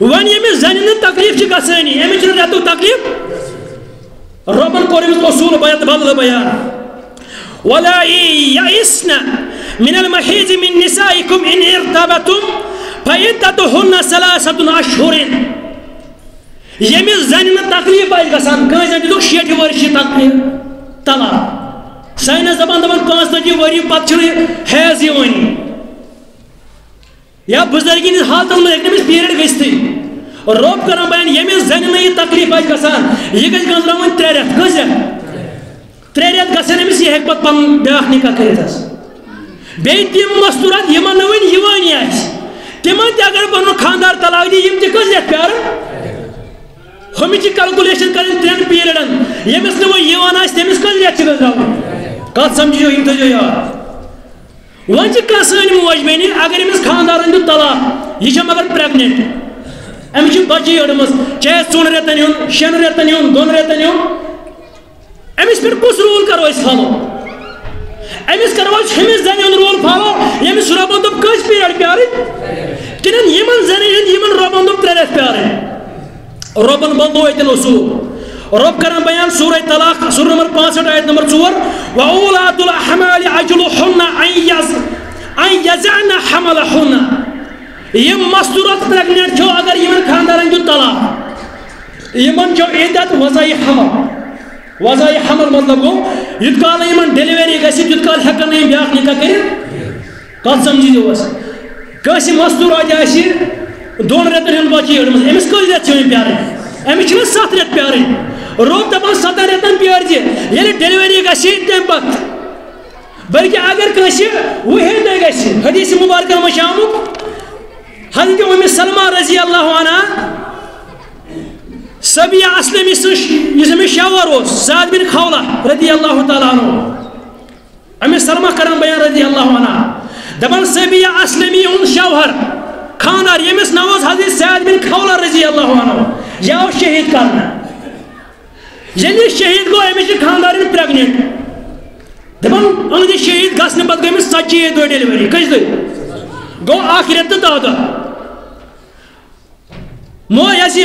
ون یہ میں زنین تکلیف چکا سینی یہ میں چلے رہتو تکلیف ربن قرم اصول بیت بدل بیا وَلَا يَئِسْنَ مِنَ الْمَحِيزِ مِن نِسَائِكُمْ إِنْ اِرْتَبَتُمْ فَإِدَّتُهُنَّ سَلَاسَتُنْ عَشْهُرٍ یہ میں زنین تکلیف آئی کسان کہیں زنین دو شیٹی ورشی تکلیف طلاق سائنس زبان دبن پانچ وری پتہ حیض یوان یا بزرگی حالت مجھے پیریڈ گزتی رب کر بیان یمس زن میں یہ تکلیف آج گسان یہ گز گزرا ترے رت کز ترے رت گسان امس یہ پتہ پن بیا نکاح کرتس بی تم مستورات یمن نوین یوان آس تمن تہ اگر پن خاندار طلاق دی یم تہ کز رت پیار ہمچ کیلکولیشن کرن ترین پیریڈن یمس نو یوان آس تمس کز رت گزرا کات سمجھو ہم تو جو یار وانچ کاسن موج بینی اگر امس خاندارن دو طلاق یہ چھ مگر پریگننٹ امچ بچی اڑمس چاہے سون رتن ہن شن رتن ہن دون رتن ہن امس پر کس رول کرو اس فالو امس کرو ہمس زنین رول فالو یمس ربن دو کس پیریڈ پیار تنن یمن زنین یمن ربن دو پیریڈ پیار ربن بندو ایتن اصول رب کرم بیان سورة طلاق سورة نمبر 5 آیت نمبر 4 وَأُولَاتُ الْأَحْمَالِ عَجْلُهُنَّ أَنْ يَزَعْنَ حَمَلَهُنَّ یہ مستورات پریگنٹ جو اگر یمن خاندارن جو طلاق یمن جو عدت وضعی حمل مطلب گو یت کال یمن ڈیلیوری گژھِ یت کال ہیکن نہٕ بیاکھ نکاح کٔرِتھ کتھ سمجھی دوس کٲنٛسہِ مستورات آسہِ دۄن رٮ۪تن ہُنٛد بچی أڑمٕژ أمِس کٔژ رٮ۪تھ چھِ پیارٕنۍ أمِس چھِنہ سَتھ رٮ۪تھ پیارٕنۍ روب دبان ساتن رتن پیار جی یعنی ڈیلیوری گشی تم پت بلکہ اگر کسی وہ ہندے گشی حدیث مبارکہ مشامو حضرت ام سلمہ رضی اللہ عنہ سبی اسلمی سش یزمی شاور سعد بن خولہ رضی اللہ تعالی عنہ ام سلمہ کرم بیان رضی اللہ عنہ دبان سبی اسلمی ان شوہر خانار یمس نواز حضرت سعد بن خولہ رضی اللہ عنہ یا شہید کرنا یعنی شہید گو امیش خاندارن پریگنٹ دبن ان شہید گسن پت گئی سچی دو ڈیلیوری کس دو گو آخرت دادا مو یس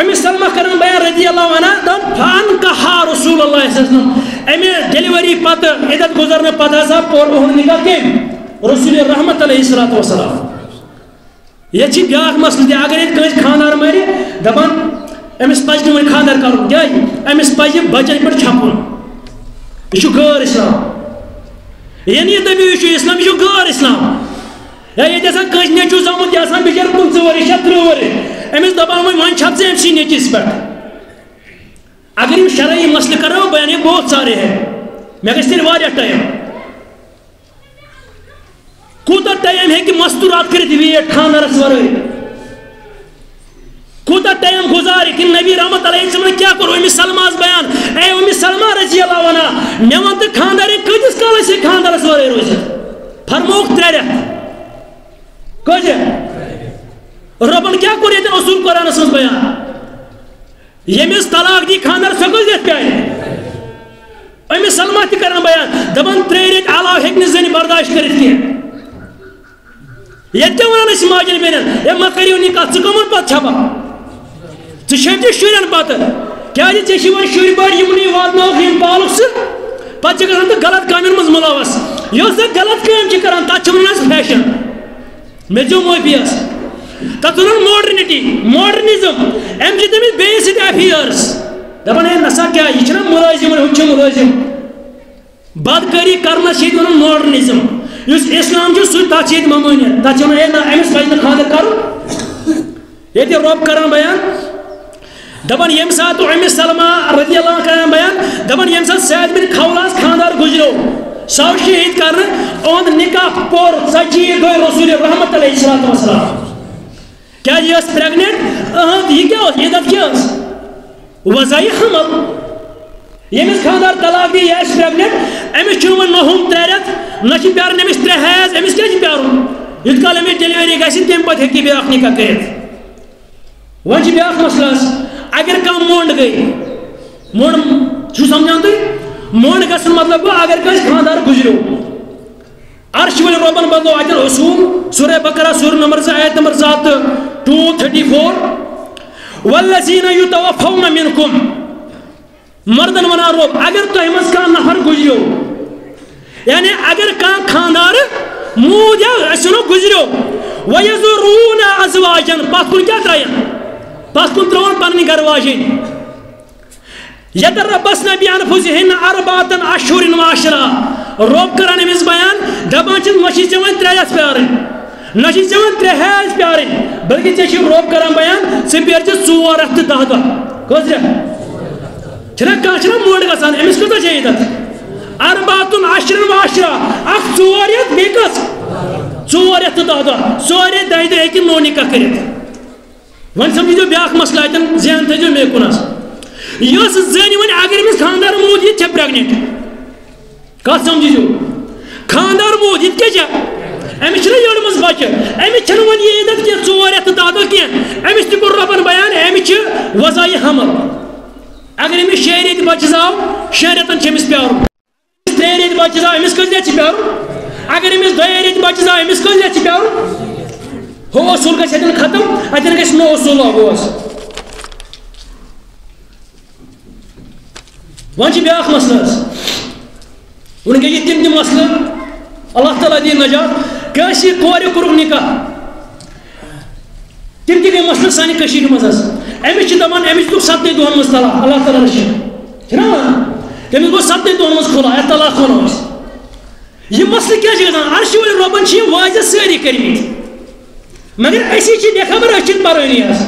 امی سلمہ کرم بیان رضی اللہ عنہ دن فان کہا رسول اللہ صلی اللہ علیہ وسلم امی ڈیلیوری پت عدت گزرنے پت ہسا پور اہن نکاح کم رسول رحمت علیہ السلام یہ چھ بیاکھ مسئلہ دے اگر کٲنٛسہِ خاندار مری دبن امس پزِ نہٕ وۄنۍ خاندر کرُن کیٛازِ امس پزِ بچن پٮ۪ٹھ چھپُن یہِ چھُ غٲر اسلام یعنی دٔپِو یہِ چھُ اسلام یہِ چھُ غٲر اسلام یا ییٚتہِ آسان کٲنٛسہِ نیٚچوٗ زامُت یہِ آسان بِچار 25 ؤری یا 30 ؤری أمِس دَپان وۄنۍ چھپ ژٕ أمۍ سٕے نیٚچِس پٮ۪ٹھ اگر یِم شرعی مسلہٕ کَرو بہٕ اَنہٕ بہت سارے مےٚ گژھِ تیٚلہِ واریاہ ٹایم کوٗتاہ ٹایم ہیٚکہِ مستوٗرات کٔرِتھ ویٹ خاندارَس وَرٲے کوتاہ ٹایم گُزارِ کہِ نبی رحمت علیہ وسلم کیٛاہ کوٚر أمِس سلماہَس بیان اے أمِس سلمہ رضی اللہ عنہ مےٚ وَن تہٕ خاندارٕے کۭتِس کالَس ہیٚکہِ خاندارَس وَرٲے روٗزِتھ فرمووُکھ 3 رٮ۪تھ کٔژِ رۄبَن کیٛاہ کوٚر ییٚتٮ۪ن اصوٗل قرآنَس منٛز بیان ییٚمِس طلاق دی خاندار سۄ کٔژ رٮ۪تھ پیارِ أمِس سلمہ تہِ کَران بیان دَپان 3 رٮ۪تھ علاوٕ ہیٚکہِ نہٕ زَنہِ برداشت کٔرِتھ کیٚنٛہہ ییٚتہِ تہِ وَنان أسۍ ماجٮ۪ن بیٚنٮ۪ن ہے مہ کٔرِو نِکاح ژٕ کٕمَن پَتہٕ چھَپَکھ ژٕ چھٔپۍزِ شُرٮ۪ن پَتہٕ کیٛازِ ژےٚ چھِ وۄنۍ شُرۍ بٔڑۍ یِمنٕے واتناوُکھ یِم پالُکھ ژٕ پَتہٕ چھِ گژھان تہٕ غلط کامٮ۪ن منٛز مُلوَس یۄس زَن غلط کٲم چھِ کَران تَتھ چھِ وَنان أسۍ فیشَن مےٚ زیو معٲفی حظ تَتھ وَنان ماڈرنِٹی ماڈرنِزٕم أمۍ چھِ تٔمِس بیٚیِس سۭتۍ ایٚفیٲرٕس دَپان ہے نسا کیٛاہ یہِ چھُنہ مُلٲزِم ہُہ چھُ مُلٲزِم بدکٲری کَرنَس چھِ ییٚتہِ وَنان ماڈرنِزٕم یُس اِسلام چھُ سُہ تَتھ چھِ ییٚتہِ ممٲنِیت تَتھ چھِ وَنان ہے نہ أمِس پَزِ نہٕ خاندَر کَرُن ییٚتہِ رۄب کَران بیان دبن یم سات ام سلمہ رضی اللہ عنہ کران بیان دبن یم سات سعد بن خولہَس خاندار گزریو سو شہید کرنہٕ اوند نکاح پور ژچی گٔے رسول رحمت علیہ السلام کیٛازِ یہِ ٲس پریگنٹ یہِ کیٛاہ اوس عدت کیٛاہ ٲس وضعی حمل يمس خاندار طلاق دي يا شربنت امس چون نهم ترت نشي بيار نمس ترهاز امس كاج بيارو يتقال امس دليوري گاش تم پت هكي بياخ نکاح كرت وانج بياخ مسلس اگر کم موند گئی موند شو سمجھان تو موند گسن مطلب گو اگر کس خاندار گزرو عرش ول ربن بدلو اجر اصول سورہ بقرہ سورہ نمبر 2 ایت نمبر 234 والذین يتوفون منکم مردن ونا روب اگر تو ہمس کا نفر گزریو یعنی اگر کا خاندار موجا اسنو گزریو ويزرون ازواجا پس کن کیا ترائن پس کن ترون پنن گھر واجن یتربسن بانفسهن اربعة اشهر وعشرة روب کرن امس بیان دبان چن مشی چون ترایس پیارن نشی چون ترہاز پیارن بلکہ چش روب کرن بیان سی پیر چ 4 رت 10 دہ گزر چرا کاچرا موڑ گسان امس کو چاہیے اربعۃ عشر وعشرہ اخ ژوریت بیکس ژوریت دادا ژوریت دایدہ ایک نونی کا کرت ون سمجھو بیاخ مسئلہ تن زین تھجو مے کناس یس زین ون اگر امس خاندار موج یہ چھ پریگنٹ کا سمجھو خاندار موج یہ کیا امس چھ یڑمس بچ امس چھ ون یہ دت کہ ژوریت دادا کی امس تہ ربن بیان امس چھ وزای حمل اگر امس شیریت بچس آو شیریتن چمس پیارو تریت بچس آو امس کلیا چھ پیارو اگر امس دویریت بچس آو امس کلیا چھ پیارو ہو اصول گژھِ اتن ختم اتن گژھِ نو اصول آگوس ون چھ بیاکھ مسلہٕ حظ ون گٔے یہِ تِم تہِ مسلہٕ اللہ تعالیٰ دِیہِ نجات کٲشِر کورِ کوٚرُکھ نِکاح تِم تہِ گٔے مسلہٕ سانہِ کٔشیٖرِ منٛز حظ أمس چھِ دپان أمس دیُت 7 دۄہَن منٛز طلاق اللہ تعالیٰ رٔچھِن چھِنا وَنان تٔمِس گوٚو 7 دۄہَن منٛز خُلا یَتھ طلاق وَنو أسۍ یہِ مسلہٕ کیٛاہ چھِ گژھان عرشہِ وٲلۍ رۄبَن چھِ یِم واضح سٲری کٔرمٕتۍ مگر أسی چھِ بے خبر أسۍ چھِنہٕ پَرٲنی حظ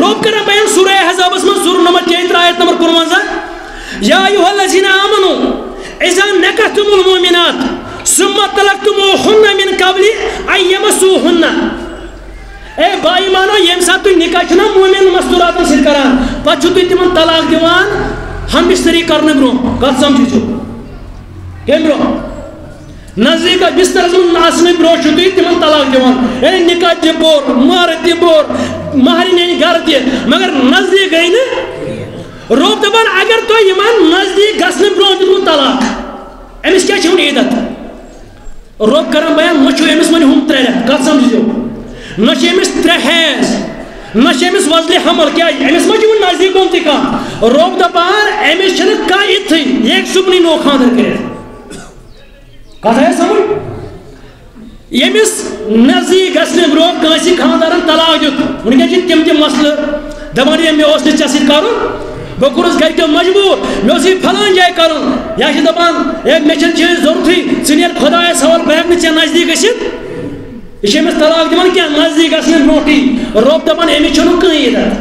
رۄب کَران بیان سورہ احزابَس منٛز سورہ نمبر 33 آیت نمبر 51 یا ایُہا الذیٖنَ آمَنُوا اِذا نَکَحْتُمُ الْمُؤْمِنَاتِ ثُمَّ طَلَقْتُمُوهُنَّ مِنْ قَبْلِ أَن يَمَسُّوهُنَّ اے بائی مانو یم ساتھ تُہۍ نِکاح چھِنا مومِن مستوٗراتن سۭتۍ کران پتہٕ چھِو تُہۍ تِمن طلاق دِوان ہمبِستری کرنہٕ برونٛہہ کتھ سمجھِو کمہِ برونٛہہ نزدیٖک بِسترس منٛز آسنہٕ برونٛہہ چھِو تُہۍ تِمن طلاق دِوان اے نِکاح تہِ پوٚر مہرٕ تہِ پوٚر مہرِنۍ ہٕنٛدۍ گرٕ تہِ مگر نزدیٖک گٔے نہٕ رۄب دپان اگر تۄہہِ یِمن نزدیٖک گژھنہٕ برونٛہہ دِتوٕ طلاق أمِس کیٛاہ چھِ وۄنۍ عیٖدت رۄب کران بیان مہ چھُو أمِس وۄنۍ ہُم 3 رٮ۪تھ کتھ سمجھِو نہ چھِ أمِس ترٛےٚ نہ چھِ أمِس وزلہِ حمل کیٛازِ أمِس ما چھِ وۄنۍ نزدیٖک گوٚمُت تہِ کانٛہہ رۄب دَپان أمِس چھِنہٕ کانٛہہ یِتھٕے یہِ ہیٚکہِ صُبنٕے نوٚو خانٛدر کٔرِتھ کَتھ آیہِ سمٕجھ ییٚمِس نزدیٖک گژھنہٕ برونٛہہ کٲنٛسہِ خانٛدارَن طلاق دیُت وٕنۍکٮ۪ن چھِ تِم تہِ مسلہٕ دَپان ہے مےٚ اوس نہٕ ژےٚ سۭتۍ کَرُن بہٕ کوٚرُس گرِکیو مجبوٗر مےٚ اوس یہِ فلٲنۍ جایہِ کَرُن یا چھِ دَپان ہے مےٚ چھِنہٕ چٲنۍ ضروٗرتھٕے ژٕ نیر خۄدایَس حوالہٕ بہٕ ہٮ۪کہٕ نہٕ ژےٚ نزدیٖک گٔژھِتھ یہِ چھِ أمِس طلاق دِوان کیٚنٛہہ نزدیٖک گژھنہٕ برونٛٹھٕے رۄب دَپان أمِس چھُنہٕ کٕہٕنۍ عیٖدت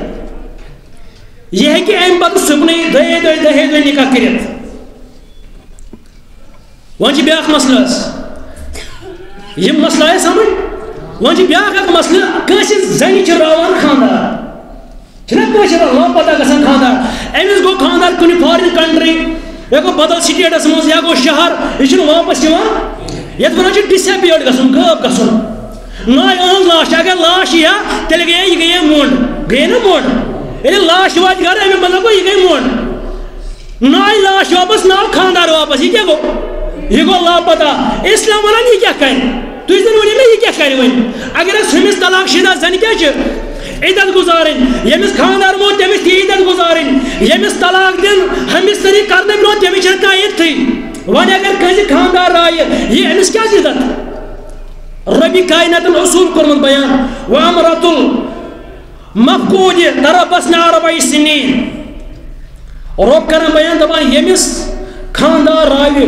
یہِ ہیٚکہِ اَمہِ پَتہٕ صُبنٕے دۄیے دۄہہِ دَہے دۄہہِ نِکاح کٔرِتھ وۄنۍ چھِ بیٛاکھ مسلہٕ حظ یِم مسلہٕ آیہِ سَمٕجھ وۄنۍ چھِ بیٛاکھ اَکھ مسلہٕ کٲنٛسہِ زَنہِ چھِ راوان خانٛدار چھِنا کٲنٛسہِ لاپَتہ گژھان خانٛدار أمِس گوٚو خانٛدار کُنہِ فارِن کَنٹرٛی یا گوٚو بدل سِٹیٹَس منٛز یا گوٚو شہر یہِ چھُنہٕ واپَس یِوان یَتھ وَنان چھِ ڈِسایبِیٲرڈ گژھُن غٲب گژھُن ناے أہم لاش اگر لاش یی ہا تیٚلہِ گٔیے یہِ گٔیے موٚنٛڈ گٔیے نہ موٚنٛڈ ییٚلہِ لاش واتہِ گرٕ اَمیُک مطلب گوٚو یہِ گٔے موٚنٛڈ ناے لاش واپَس ناو خانٛدار واپَس یہِ کیٛاہ گوٚو یہِ گوٚو لاپَتہ اِسلام وَنان یہِ کیٛاہ کَرِ تُہۍ زَن ؤنِو مےٚ یہِ کیٛاہ کَرِ وۄنۍ اگر أسۍ ہُمِس طلاق شیٖدہ زَنہِ کیٛاہ چھِ عیٖدت گُزارٕنۍ ییٚمِس خانٛدار موٗد تٔمِس تہِ عیٖدت گُزارٕنۍ ییٚمِس طلاق دِنۍ ہمبِستری کرنہٕ برونٛہہ تٔمِس چھَنہٕ کانٛہہ عیٖدتھٕے وۄنۍ اگر کٲنٛسہِ خانٛدار رایہِ یہِ أمِس کیٛاہ عیٖدت ربی کایناتن اصول کوٚرمُت بیان وامرۃ المفقود تربصن اربع سنین رۄب کران بیان دپان ییٚمِس خانٛدار راوِ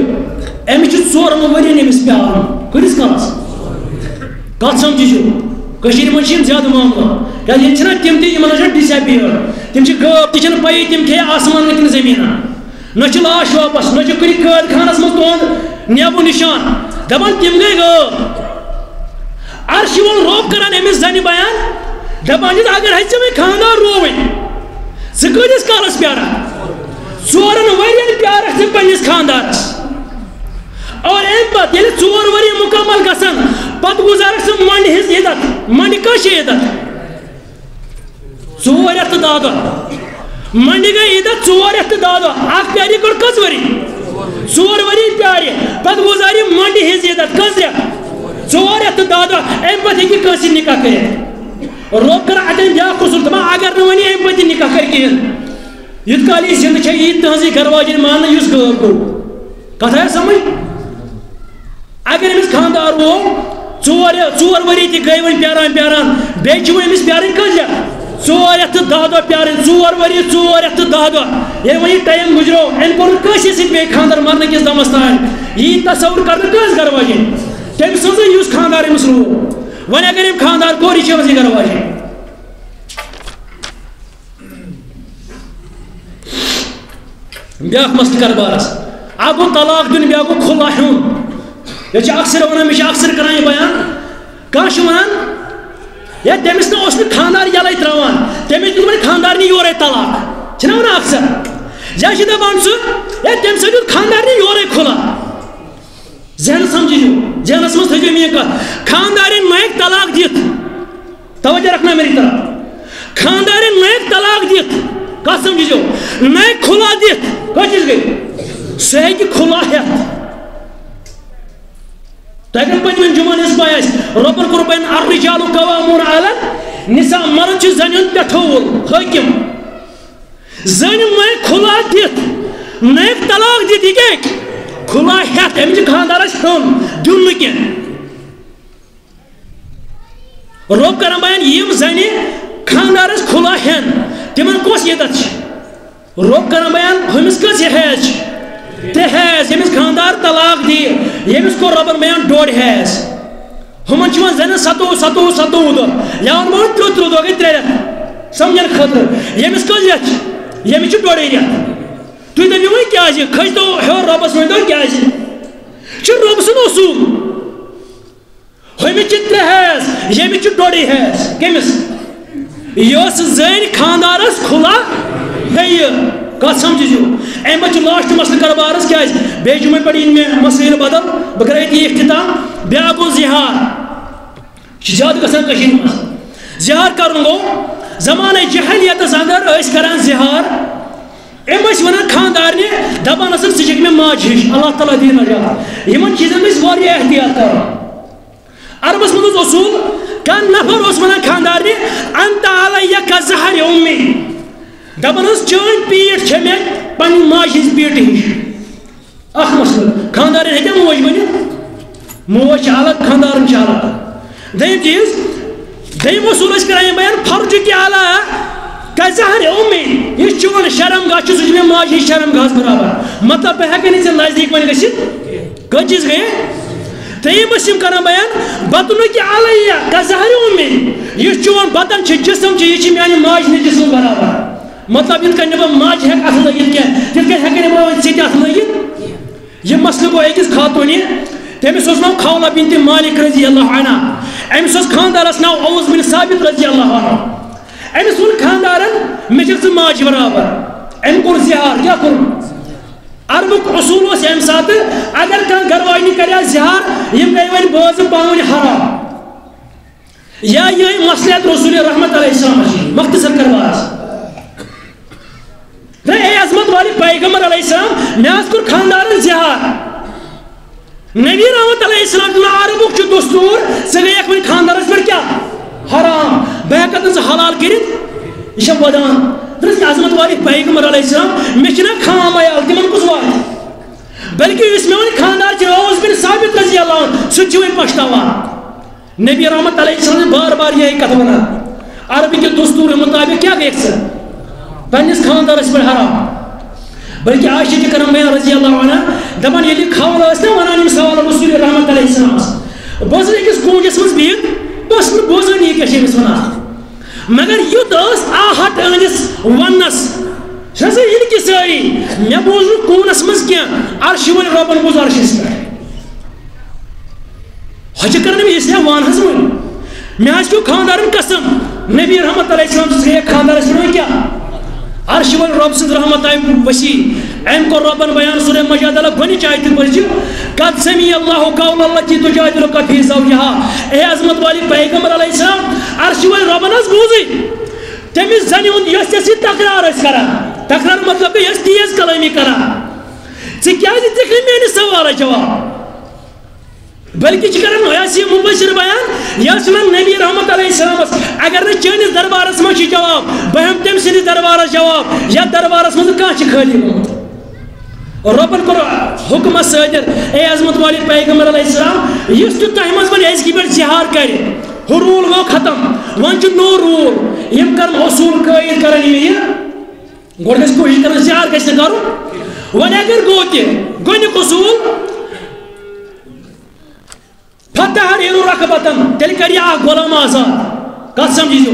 أمِس چھِ 4 ؤرِیَن أمِس پیارُن کۭتِس کالَس کتھ سمجھِو کٔشیٖرِ منٛز چھِ یِم زیادٕ معاملہٕ کیٛازِ ییٚتہِ چھِنا تِم تہِ یِمن حظ چھِ ڈِسایبِیٲرڈ تِم چھِ غٲب تہِ چھِنہٕ پیی تِم کھیٚیہِ آسمان نہٕ کِنہٕ زٔمیٖنا نہ چھِ لاش واپس نہ چھِ کُنہِ قٲد خانس منٛز تُہُنٛد نیبوٗ نِشان دپان تِم گٔے غٲب عرش وول روب کران أمِس زنہِ بیان دپان چھِس اگر ہَے ژےٚ وۄنۍ خانٛدار رووٕے ژٕ کۭتِس کالَس پیاران ژورن ورین پیار رکھن پنس خاندانس اور ایم پت یل ژور وری مکمل گسن پت گزارس منڈ ہز عدت منڈ کش عدت ژور رت داد منڈ گئی عدت ژور رت داد اخ پیاری کڑ کس وری ژور وری پیاری پت گزاری منڈ ہز عدت کس رت ژور رت داد ایم پت کی کس نکاح کرے روکر اٹن جا قصل تما اگر نہ ونی ایم پت نکاح کر کین یت کالی زندہ چھ یت تہذی گھرواجن مان یس غور کو کتھ ہے سمجھ اگر امس خاندار وو ژور وری تہ گئی ون پیاران پیاران بے چھ امس پیارن کجہ ژور رت دادو پیارن ژور وری ژور رت دادو یہ ونی ٹائم گزرو ان کور کشی سیت بے خاندار مرنے کس دمستان یہ تصور کرن کس گھرواجن تم سوز یس خاندار امس رو ون اگر ام خاندار کوری چھ وزی گھرواجن بیاق مسل کربارس ابو طلاق دن بیاقو کھلا ہیون یہ اکثر ونان مش اکثر کران یہ بیان کاش ونان یا تمس نہ اوس خاندار یلے تراوان تمس دن خاندار نی یورے طلاق چھنا ونان اکثر یا شد بانسو یا تمس دن خاندار نی یورے کھلا ذہن سمجھیو ذہن سمجھ تھجو می کا خاندارن مائک طلاق دیت توجہ رکھنا میری طرف خاندارن مائک طلاق دیت قسم جیجو میں کھلا دیت کچھ گئی سہی کی کھلا ہے تاکہ پنجن جمعہ نس پایس ربر قربان الرجال قوامون علی النساء مرد چھ زنین پٹھول حاکم زن میں کھلا دیت میں طلاق دیت گیک کھلا ہے تم چھ خاندارس ہن دن کے رب کرم بیان یم زنی خاندارس کھلا ہے تمن کوس یتچ روک کرن بیان ہمس کس ہیچ تہیز ہمس خاندار طلاق دی ہمس کو ربن بیان ڈوڑ ہیز ہمن چون زن ستو ستو ستو دو یان مو ترتر دو گئی ترت سمجھن خاطر ہمس کس یچ ہمس چھ ڈوڑ ایریا تو دمی وے کیا جی کھج دو ہور ربس وے دو کیا جی چھ رب سن اصول ہمس چھ تہیز ہمس چھ ڈوڑ ہیز کیمس یوس زین خاندارس کھلا گئی قسم جیجو ایم چھ لاسٹ مسل کربارس کیاز بے جمعہ پڑین میں مسائل بدل بکرے دی اختتام بیاگو زہار زیادہ گسن کشین زہار کرن گو زمانہ جہلیت زندر اس کران زہار ایم اس ونن خاندار نے دبان اس سچک میں ماج ہش اللہ تعالی دین نجات یمن چیزن مس واری احتیاط کر عربس مند اصول كان نفر عثمان خاندارني انت علي كزهر امي دبنس چون پیٹ چھمے پن ماج ہز پیٹ ہش اخ مسل خاندار ہے کہ موج بن موج حالت خاندارن چالا دیم چیز دیم اصول اس کرائیں بیان فرج کی اعلی كزهر امي یہ چون شرم گاہ چھ سجمے ماج ہز شرم گاہ برابر مطلب ہے کہ نہیں نزدیک ون گشت کچھ چیز گئے تیم اسم کرن بیان بطنو کی علیہ کزہر امی یہ چون بطن چھ جسم چھ یہ چھ میانی ماج نے جسم برابر مطلب ان کا نبا ماج ہے اصل لگت کیا تل کہ ہے کہ نبا سیٹ اصل لگت یہ مسئلہ کو ایکس خاتونی تمس اوس ناو خولہ بنت مالک رضی اللہ عنہ امس اوس خاندارس ناو اوس بن ثابت رضی اللہ عنہ امس اون خاندارن مجلس ماج برابر ان کو زہار کیا کر عربک اصول اس ام سات اگر کان گھروانی کریا زہار یم گئی ون بوز پاون حرام یا یہ مسئلہ رسول رحمت علیہ السلام مختصر کرواس رے عظمت والی پیغمبر علیہ السلام نیاز کر خاندارن زہار نبی رحمت علیہ السلام نے عربک چ دستور سگے ایک ون خاندارس پر کیا حرام بہکت حلال کرت یہ بدان درس عظمت والی پیغمبر علیہ السلام مشنا خام عیال تمن کسوا بلکہ اس میں خاندار جو اوس بن ثابت رضی اللہ عنہ سچوے پشتاوا نبی رحمت علیہ السلام بار بار یہ کہا بنا عربی کے دستور مطابق کیا دیکھ سر بنس خاندار اس پر حرام بلکہ عائشہ کرم رضی اللہ عنہ دمن یلی کھاول اس نے ونان سوال رسول رحمت علیہ السلام بوزن کس کوجس مس بیت بس بوزن یہ کہ شیمس ونا مگر یوت اس آہت انس ونس شس ہن کی ساری مے بوز کونس مز کیا عرش ول ربن بوز عرش اس حج کرن میں اس نے وان ہس من مے اس کو خاندارن قسم نبی رحمت علیہ السلام سے خاندار اس نے کیا عرش وين رب سند رحمة أيم وسي أيم كور ربنا بيان سورة مجاد الله غني جايت برجع قد سمي الله قول الله جيتو جايت لك في زوجها إيه عظمت والي بيعمر الله إسلام عرش وين ربنا سبوزي تميز زنيون يستسيد تكرار إسكارا تكرار مطلب يستيس كلامي كرا سكيازي تكلمي أنا سوارة جواب بلکہ چکرن ہویا سی مبشر بیان یاسمن نبی رحمت علیہ السلام اگر نہ چینس دربارس مچ جواب بہم تم سری دربارس جواب یا دربارس مز کا چھ خالی ربن کر حکم صادر اے عظمت والی پیغمبر علیہ السلام یس تو تہمز بن اس کی بر زہار کرے حرول وہ ختم ونج نور رول یم کر اصول قائل کرن یہ گورس کو ہی کر زہار کس کرو ون اگر گوتے گن قصول فتحر ایرو رقبتن تیل کری آخ غلام آزاد قسم جیزو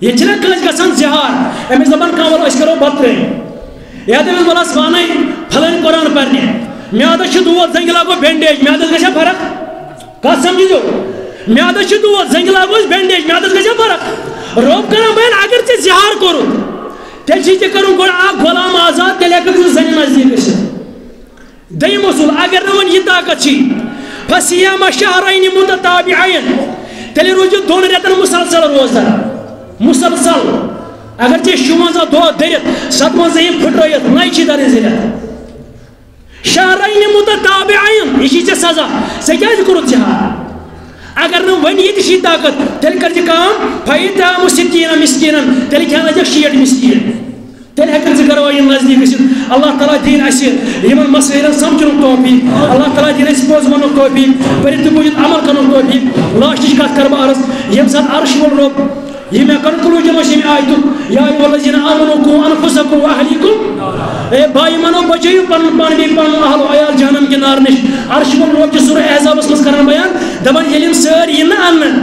یہ چنک کلچ قسم زہار امیز دبن کامل اشکرو بھت رہے یا دمیز بلا سوانے پھلن قرآن پرنے میادہ شدوت زنگلہ کو بینڈیج میادہ کشا فرق قسم جیزو میادہ شدوت زنگلہ کو بینڈیج میادہ کشا فرق روب کرن بین اگر چی زہار کرو تیل چیزے کرن گوڑا آخ غلام آزاد تیل ایک کسی زنگ نزدیک کشا دیم اصول اگر نون یہ طاقت چی فسیام شهرین متتابعین تلی روزی دون ریتن مسلسل روزدار مسلسل اگرچه شمانزا دو دریت ستمانزا این پھٹرائیت نایچی داری زیرت شهرین متتابعین ایشی چه سزا سجاز کرد جہاں اگر نم ون یتشی طاقت تلی کرد کام فایتا مسکینا مسکینا تلی کھانا جا شیئر مسکینا تل هكذا تقرأوا ينزلي بس الله تعالى دين أسير يمن مسيرة سامجون توبي الله تعالى دين إسبوز منو توبي بريت بوجود عمل كنون توبي لا شيشكات كرب أرس يمسات أرش والرب يمن كن كل جماش يمن آيتو يا أيها الذين آمنوا قوا أنفسكم وأهليكم باي منو بجيو بان بان بان أهل عيال جهنم كنار نش أرش والرب جسور أحزاب بس كرنا بيان دبل يلين سير ينا أمن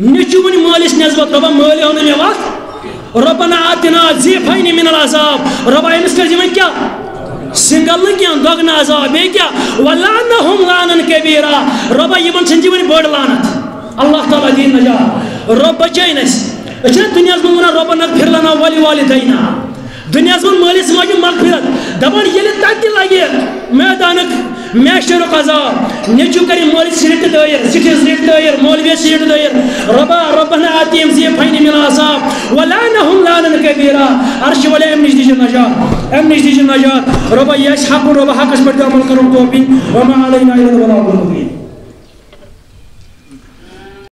نجومني مالش نزبط ربنا مالي هون اليوم ربنا عاتنا زيفين من العذاب ربنا يمسك زمن كيا سنقل كيا دغنا عذاب كيا ولعنهم لعنا كبيرا ربنا يمن سنجيبني بورد لعنت الله تعالى دين نجا رب جينس اجل الدنيا زمنا ربنا غفر لنا ولوالدينا دنيا زمن مالش ماجو مغفرت دبر يلي تاكي لاجي ميدانك میشر قضا نجو کری مولی سریت دایر سیٹی سریت دایر مولوی سریت دایر ربا ربنا آتیم زیفین من عذاب ولعنهم لعنا کبیرا عرش ولی امنیش دیجن نجات ربا یش حق ربا حقش بردی عمل کرن توبی وما علینا الا البلاغ المبین